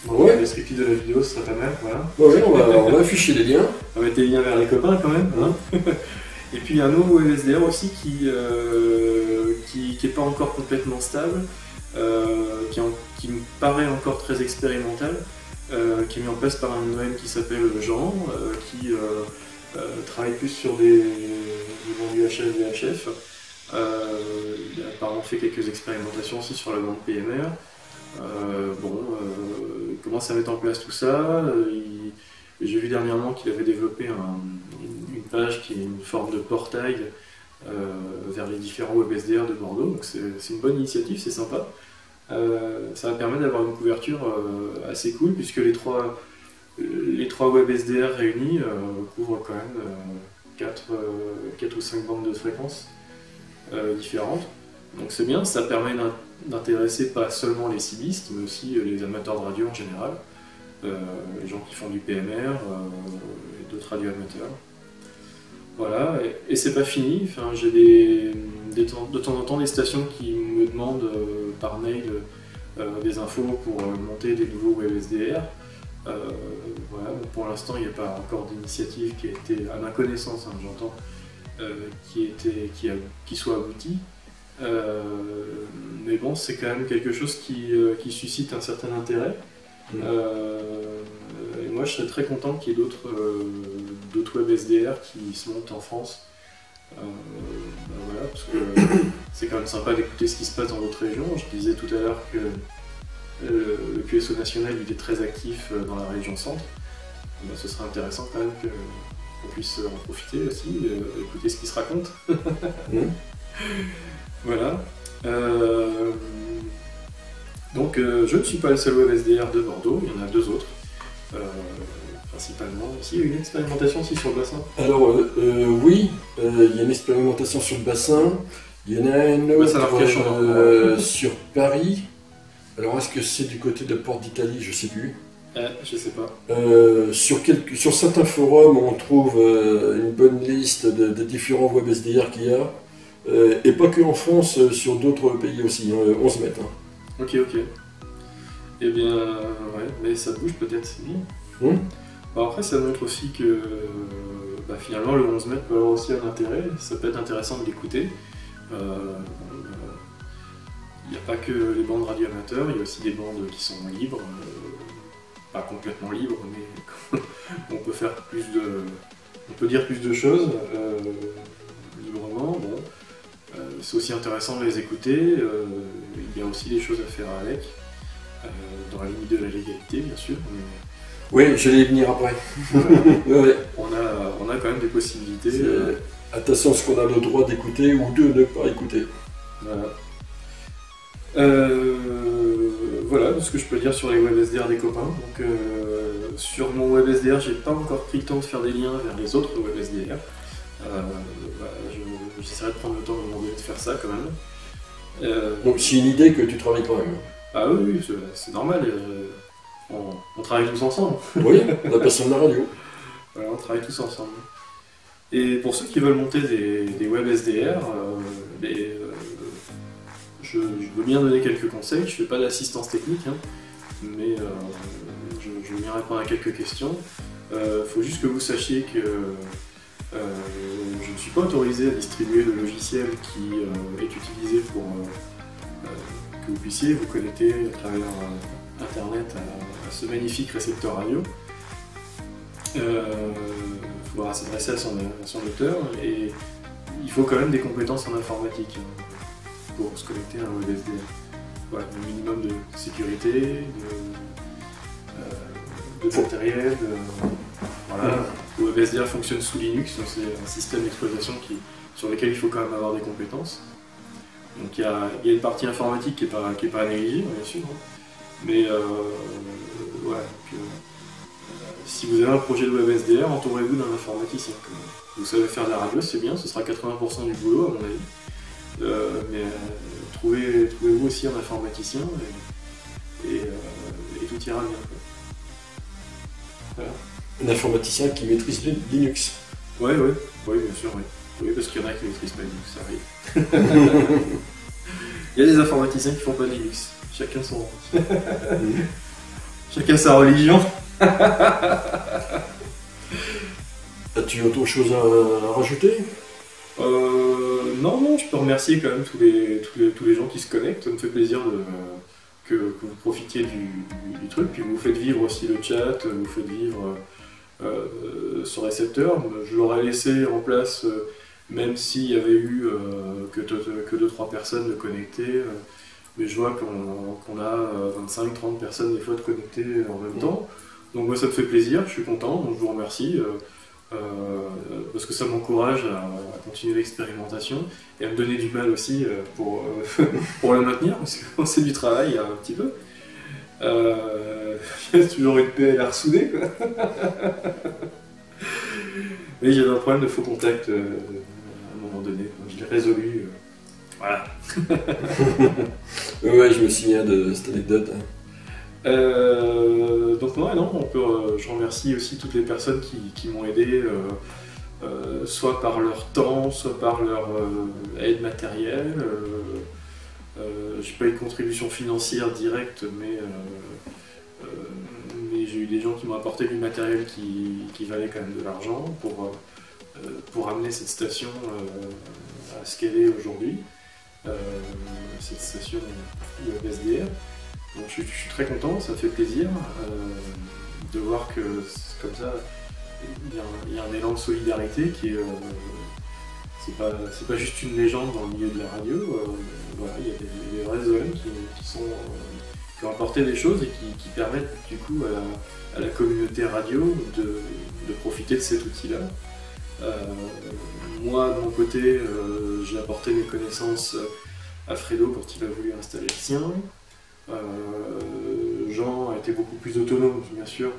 Ouais. Le script de la vidéo, ce serait pas mal. Voilà. Ouais, on va afficher les liens. On va mettre les liens vers les copains quand même. Hein. Et puis il y a un nouveau WebSDR aussi qui n'est pas encore complètement stable, qui me paraît encore très expérimental. Qui est mis en place par un OM qui s'appelle Jean, qui travaille plus sur des bandes UHF, VHF. Il a apparemment fait quelques expérimentations aussi sur la bande PMR. Il commence à mettre en place tout ça. J'ai vu dernièrement qu'il avait développé une page qui est une forme de portail vers les différents WebSDR de Bordeaux. Donc c'est une bonne initiative, c'est sympa. Ça va permettre d'avoir une couverture assez cool puisque les trois WebSDR réunis couvrent quand même 4 ou 5 bandes de fréquences différentes. Donc c'est bien, ça permet d'intéresser pas seulement les cibistes mais aussi les amateurs de radio en général, les gens qui font du PMR et d'autres radios amateurs. Voilà, et c'est pas fini, enfin, j'ai de temps en temps des stations qui me demandent par mail des infos pour monter des nouveaux WebSDR. Pour l'instant il n'y a pas encore d'initiative qui a été, à ma connaissance, hein, j'entends, qui soit aboutie. Mais bon, c'est quand même quelque chose qui suscite un certain intérêt. Et moi je serais très content qu'il y ait d'autres WebSDR qui se montent en France. Parce que c'est quand même sympa d'écouter ce qui se passe dans d'autres régions. Je disais tout à l'heure que le QSO national il est très actif dans la région centre. Ben, ce serait intéressant quand même qu'on puisse en profiter aussi, écouter ce qui se raconte. Voilà. Donc je ne suis pas le seul WebSDR de Bordeaux, il y en a deux autres. Principalement aussi, il y a une expérimentation aussi sur le bassin. Alors oui, il y a une expérimentation sur le bassin, il y en a une autre sur Paris. Alors est-ce que c'est du côté de la Porte d'Italie? Je sais plus. Je sais pas. Sur certains forums, on trouve une bonne liste des différents WebSDR qu'il y a, et pas que en France, sur d'autres pays aussi, 11 mètres. Hein. Ok. Eh bien, mais ça bouge peut-être, c'est bien. Après, ça montre aussi que finalement le 11 mètres peut avoir aussi un intérêt, ça peut être intéressant de l'écouter. Il n'y a pas que les bandes radio amateurs, il y a aussi des bandes qui sont libres, pas complètement libres, mais on peut faire on peut dire plus de choses librement. C'est aussi intéressant de les écouter, il y a aussi des choses à faire avec, dans la limite de la légalité bien sûr. Mais... Oui, je vais y venir après. Ouais. On a quand même des possibilités. Attention à ce qu'on a le droit d'écouter ou de ne pas écouter. Voilà. Voilà ce que je peux dire sur les WebSDR des copains. Donc, sur mon WebSDR, j'ai pas encore pris le temps de faire des liens vers les autres WebSDR. J'essaierai de prendre le temps de demander de faire ça quand même. Donc c'est une idée que tu travailles quand même. Ah oui, c'est normal. On travaille tous ensemble. Oui, on a passé de la radio. Voilà, on travaille tous ensemble. Et pour ceux qui veulent monter des WebSDR, je veux bien donner quelques conseils, je ne fais pas d'assistance technique, hein, mais je vais bien répondre à quelques questions. Faut juste que vous sachiez que je ne suis pas autorisé à distribuer le logiciel qui est utilisé pour que vous puissiez vous connecter à travers Internet à ce magnifique récepteur radio. Il faudra s'adresser à son auteur et il faut quand même des compétences en informatique pour se connecter à un WebSDR. Voilà, un minimum de sécurité, de matériel. Voilà. Le WebSDR fonctionne sous Linux, donc c'est un système d'exploitation sur lequel il faut quand même avoir des compétences. Donc il y a une partie informatique qui n'est pas négligée, bien sûr. Mais voilà. Puis, si vous avez un projet de WebSDR, entourez-vous d'un informaticien. Vous savez faire de la radio, c'est bien, ce sera 80% du boulot à mon avis. Mais trouvez-vous aussi un informaticien et tout ira bien. Voilà. Un informaticien qui maîtrise Linux. Oui, ouais. Oui, bien sûr, oui. Oui, parce qu'il y en a qui ne maîtrisent pas Linux, ça arrive. Il y a des informaticiens qui ne font pas de Linux. Chacun son... Chacun sa religion. As-tu autre chose à rajouter? Non, je peux remercier quand même tous les gens qui se connectent. Ça me fait plaisir que vous profitiez du truc. Puis vous faites vivre aussi le chat, vous faites vivre ce récepteur. Je l'aurais laissé en place même s'il y avait eu que 2-3 personnes de connectées. Mais je vois qu'on a 25-30 personnes des fois de connectées en même temps. Donc moi ça me fait plaisir, je suis content, donc je vous remercie parce que ça m'encourage à continuer l'expérimentation et à me donner du mal aussi pour le maintenir, parce que c'est du travail un petit peu. Il y a toujours une PL à ressouder, quoi. Mais j'avais un problème de faux contact à un moment donné, donc je l'ai résolu. Voilà. Ouais, je me souviens de cette anecdote. Donc non, je remercie aussi toutes les personnes qui m'ont aidé, soit par leur temps, soit par leur aide matérielle. J'ai pas eu de contribution financière directe, mais j'ai eu des gens qui m'ont apporté du matériel qui valait quand même de l'argent pour amener cette station à ce qu'elle est aujourd'hui, cette station WebSDR. Donc je suis très content, ça me fait plaisir de voir que comme ça, il y a un élan de solidarité qui est... c'est pas juste une légende dans le milieu de la radio, voilà, il y a des vrais hommes qui ont apporté des choses et qui permettent du coup à la communauté radio de profiter de cet outil-là. Moi, de mon côté, j'ai apporté mes connaissances à Fredo quand il a voulu installer le sien. Jean a été beaucoup plus autonome, bien sûr.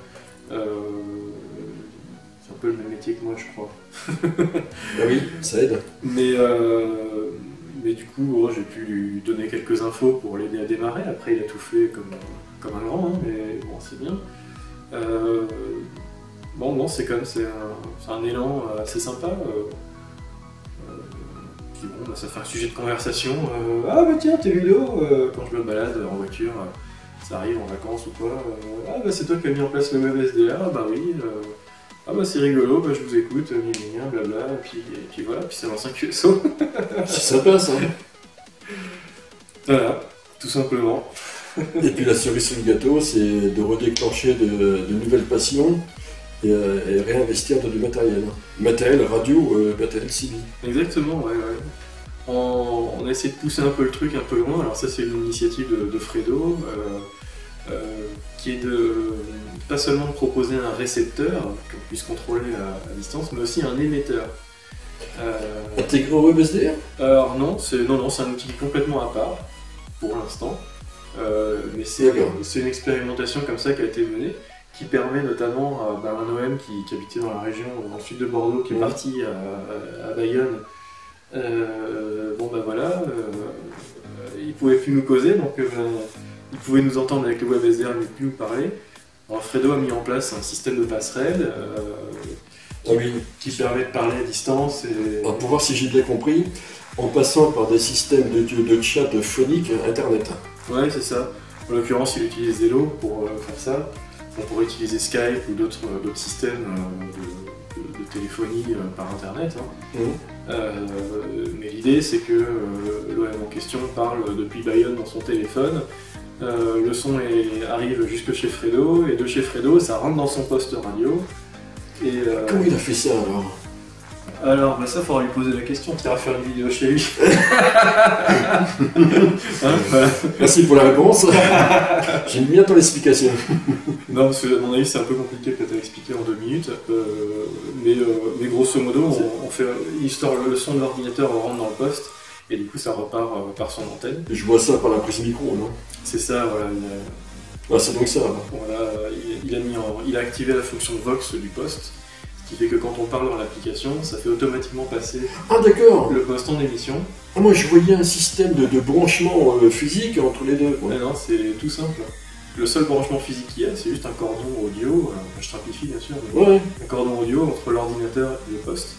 C'est un peu le même métier que moi, je crois. Ben oui, ça aide. Mais du coup, j'ai pu lui donner quelques infos pour l'aider à démarrer. Après, il a tout fait comme un grand, hein, mais bon, c'est bien. Bon, c'est quand même un élan assez sympa. Bon, ça fait un sujet de conversation. Ah bah tiens, tes vidéos, quand je me balade en voiture, ça arrive en vacances ou quoi. Ah bah c'est toi qui as mis en place le WebSDR, bah oui. Ah bah c'est rigolo, bah je vous écoute, blabla, et puis voilà, puis ça lance un QSO. C'est sympa ça. Voilà, tout simplement. Et puis la cerise sur le gâteau, c'est de redéclencher de nouvelles passions. Et réinvestir dans du matériel. Matériel radio, matériel civil. Exactement, ouais. On a essayé de pousser un peu le truc un peu loin. Alors ça c'est une initiative de Fredo, qui est pas seulement de proposer un récepteur qu'on puisse contrôler à distance, mais aussi un émetteur. Intégré au WebSDR ? Alors non, c'est un outil complètement à part, pour l'instant. Mais c'est une expérimentation comme ça qui a été menée, qui permet notamment à un OM qui habitait dans la région, dans le sud de Bordeaux, qui est parti à Bayonne. Il pouvait plus nous causer, donc il pouvait nous entendre avec le WebSDR, mais plus nous parler. Alors, Fredo a mis en place un système de passerelle qui permet de parler à distance. Pour voir si j'ai bien compris, en passant par des systèmes de chat phonique internet. Ouais, c'est ça. En l'occurrence, il utilise Zello pour faire ça. On pourrait utiliser Skype ou d'autres systèmes de téléphonie par internet. Hein. Mmh. Mais l'idée, c'est que l'OM en question parle depuis Bayonne dans son téléphone. Le son arrive jusque chez Fredo, et de chez Fredo, ça rentre dans son poste radio. Et, comment il a fait ça alors? Alors, bah ça, il faudra lui poser la question, tu iras faire une vidéo chez lui. Hein, voilà. Merci pour la réponse. J'aime bien ton explication. Non, parce que à mon avis, c'est un peu compliqué peut-être à expliquer en 2 minutes. Mais grosso modo, on fait le son de l'ordinateur, on rentre dans le poste, et du coup, ça repart par son antenne. Je vois ça par la prise micro, non? C'est ça, voilà. Ah, c'est donc ça. Voilà, il a activé la fonction Vox du poste. Qui fait que quand on parle dans l'application, ça fait automatiquement passer le poste en émission. Ah, moi je voyais un système de branchement physique entre les deux. Ouais. Mais non, c'est tout simple. Le seul branchement physique qu'il y a, c'est juste un cordon audio, je simplifie bien sûr, mais ouais. Un cordon audio entre l'ordinateur et le poste.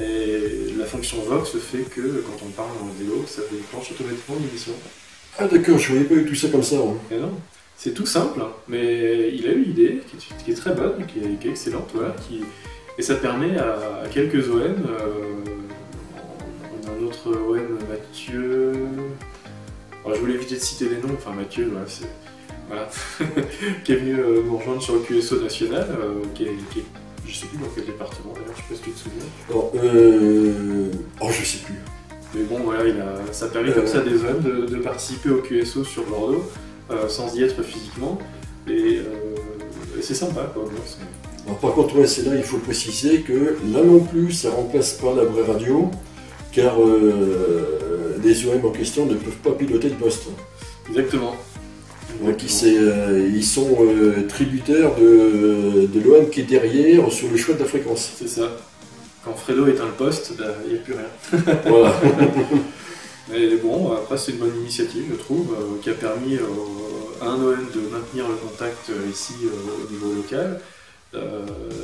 Et la fonction Vox fait que quand on parle dans le vélo, ça déclenche automatiquement l'émission. Ah d'accord, je voyais pas eu tout ça comme ça. Hein. Mais non. C'est tout simple, mais il a eu l'idée qui est très bonne, qui est excellente, voilà, et ça permet à quelques OM, on a un autre OM, Mathieu, alors, je voulais éviter de citer des noms, enfin Mathieu, voilà, c'est, voilà. Qui est venu nous rejoindre sur le QSO national, qui est, je sais plus dans quel département d'ailleurs, je sais pas si tu te souviens. Alors, oh je sais plus. Mais bon voilà, ça permet comme ça à des OM de participer au QSO sur Bordeaux. Sans y être physiquement, et c'est sympa quoi. Alors, par contre, ouais, c'est là il faut préciser que là non plus ça remplace pas la vraie radio, car les OM en question ne peuvent pas piloter le poste. Exactement. Donc, ils sont tributaires de l'OM qui est derrière sur le choix de la fréquence. C'est ça. Quand Fredo éteint le poste, bah, il n'y a plus rien. Voilà. Mais bon, après c'est une bonne initiative, je trouve, qui a permis à un OM de maintenir le contact ici au niveau local.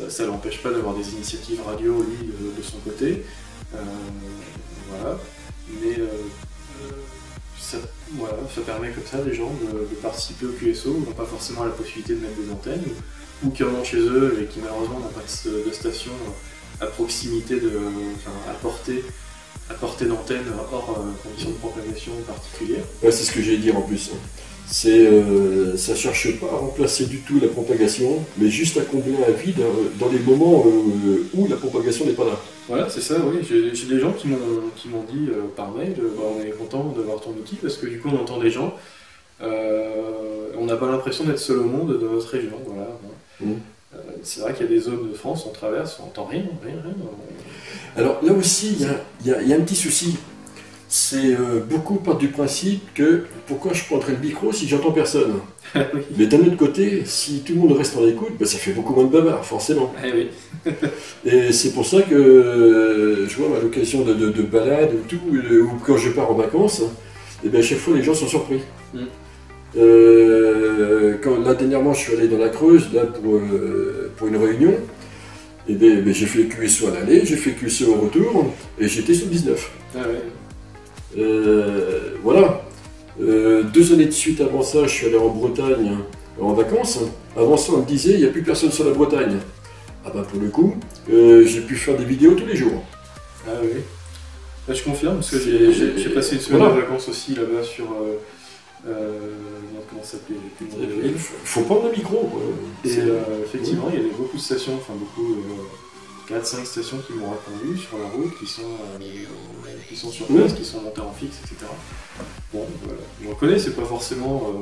Ça ne l'empêche pas d'avoir des initiatives radio, lui, de son côté. Voilà. Mais voilà, ça permet comme ça des gens de participer au QSO, qui n'ont pas forcément la possibilité de mettre des antennes, ou qui en ont chez eux et qui malheureusement n'ont pas de station à proximité, enfin à portée. À portée d'antenne hors conditions de propagation particulières. Ouais, c'est ce que j'allais dire en plus. Ça ne cherche pas à remplacer du tout la propagation, mais juste à combler un vide dans les moments où la propagation n'est pas là. Voilà, c'est ça, oui. J'ai des gens qui m'ont dit par mail, bah, on est content d'avoir ton outil, parce que du coup on entend des gens, on n'a pas l'impression d'être seul au monde dans notre région. Voilà. Mmh. C'est vrai qu'il y a des zones de France, on traverse, on n'entend rien. Alors là aussi, il y a un petit souci. C'est beaucoup part du principe que pourquoi je prendrais le micro si j'entends personne. Oui. Mais d'un autre côté, si tout le monde reste en écoute, bah, ça fait beaucoup moins de bavard, forcément. Ah, oui. Et c'est pour ça que je vois à l'occasion de balades ou tout, ou quand je pars en vacances, et bien à chaque fois les gens sont surpris. Mm. Quand là dernièrement je suis allé dans la Creuse là, pour une réunion, et ben, j'ai fait le QSO à l'aller, j'ai fait le QSO au retour, et j'étais sur 19. Ah ouais. Voilà. 2 années de suite avant ça, je suis allé en Bretagne en vacances. Avant ça, on me disait il n'y a plus personne sur la Bretagne. Ah bah ben, pour le coup, j'ai pu faire des vidéos tous les jours. Ah oui. Là, je confirme, parce que j'ai passé une semaine de vacances aussi là-bas sur... comment ça s'appelait, faut prendre le micro quoi. Et effectivement, il y a beaucoup de stations, enfin beaucoup, 4-5 stations qui m'ont répondu sur la route, qui sont sur place, qui sont montées en fixe, etc. Bon, voilà. Je reconnais, c'est pas forcément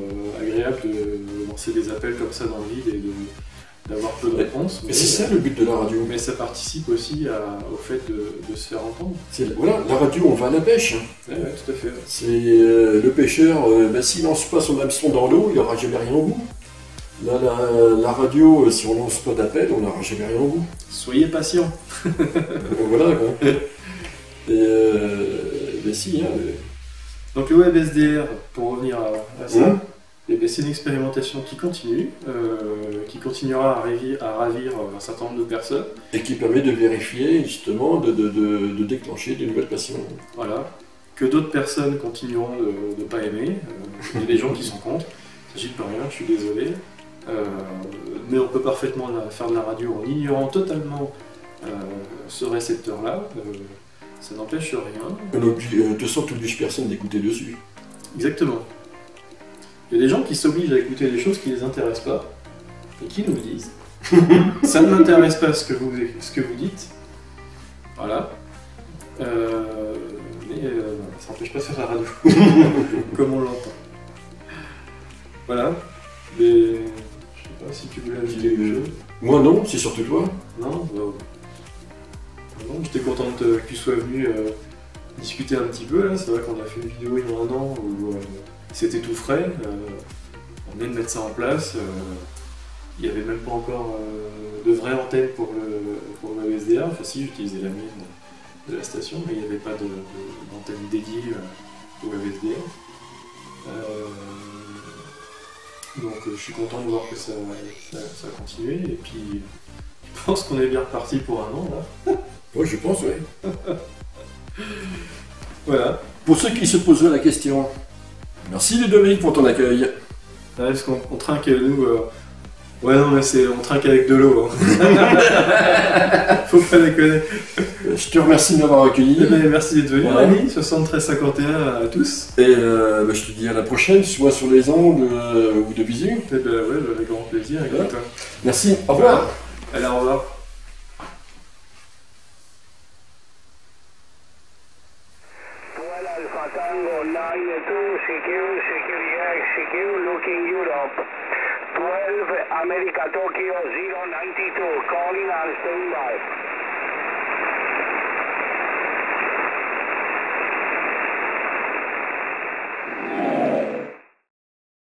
agréable de lancer des appels comme ça dans le vide et d'avoir peu de réponses. Mais c'est ça le but de la radio. Mais ça participe aussi au fait de se faire entendre. Voilà, la radio, on va à la pêche. Oui, ouais, tout à fait. Ouais. C'est le pêcheur, ben, s'il lance pas son hameçon dans l'eau, il n'aura jamais rien au bout. Là, la radio, si on lance pas d'appel, on n'aura jamais rien au bout. Soyez patient. Voilà, quoi. Ben si, hein. Donc le WebSDR, pour revenir à ça. Mmh. C'est une expérimentation qui continue, qui continuera à ravir un certain nombre de personnes. Et qui permet de vérifier, justement, de déclencher des nouvelles passions. Voilà. que d'autres personnes continueront de ne pas aimer. Il y a des gens qui sont contre. Il s'agit de pas rien, je suis désolé. Mais on peut parfaitement faire de la radio en ignorant totalement ce récepteur-là. Ça n'empêche rien. On oblige 212 personnes d'écouter dessus. Exactement. Il y a des gens qui s'obligent à écouter des choses qui ne les intéressent pas et qui nous disent « ça ne m'intéresse pas ce que vous dites ». Voilà. Mais ça n'empêche pas de faire la radio, comme on l'entend. Voilà. Mais je ne sais pas si tu voulais ajouter quelque chose. Moi non, c'est surtout toi. Non, non, j'étais content que tu sois venu discuter un petit peu là. C'est vrai qu'on a fait une vidéo il y a un an où c'était tout frais. On venait de mettre ça en place. Il n'y avait même pas encore de vraie antenne pour le WebSDR. Enfin si, j'utilisais la mienne de la station, mais il n'y avait pas d'antenne dédiée au WebSDR. Donc je suis content de voir que ça a continué. Et puis je pense qu'on est bien reparti pour un an là. Oui, je pense, oui. Voilà. Pour ceux qui se poseraient la question, merci Ludovic pour ton accueil. Ouais, parce qu'on trinque nous. Ouais, non, mais on trinque avec de l'eau. Hein. Faut pas déconner. Je te remercie de m'avoir accueilli. Merci d'être venu, l'ami. 73-51 à tous. Et je te dis à la prochaine, soit sur les ondes ou de bisous. Et ben ouais, avec grand plaisir. Avec toi. Merci. Au revoir. Allez, au revoir. America, Tokyo, 092, calling and standby.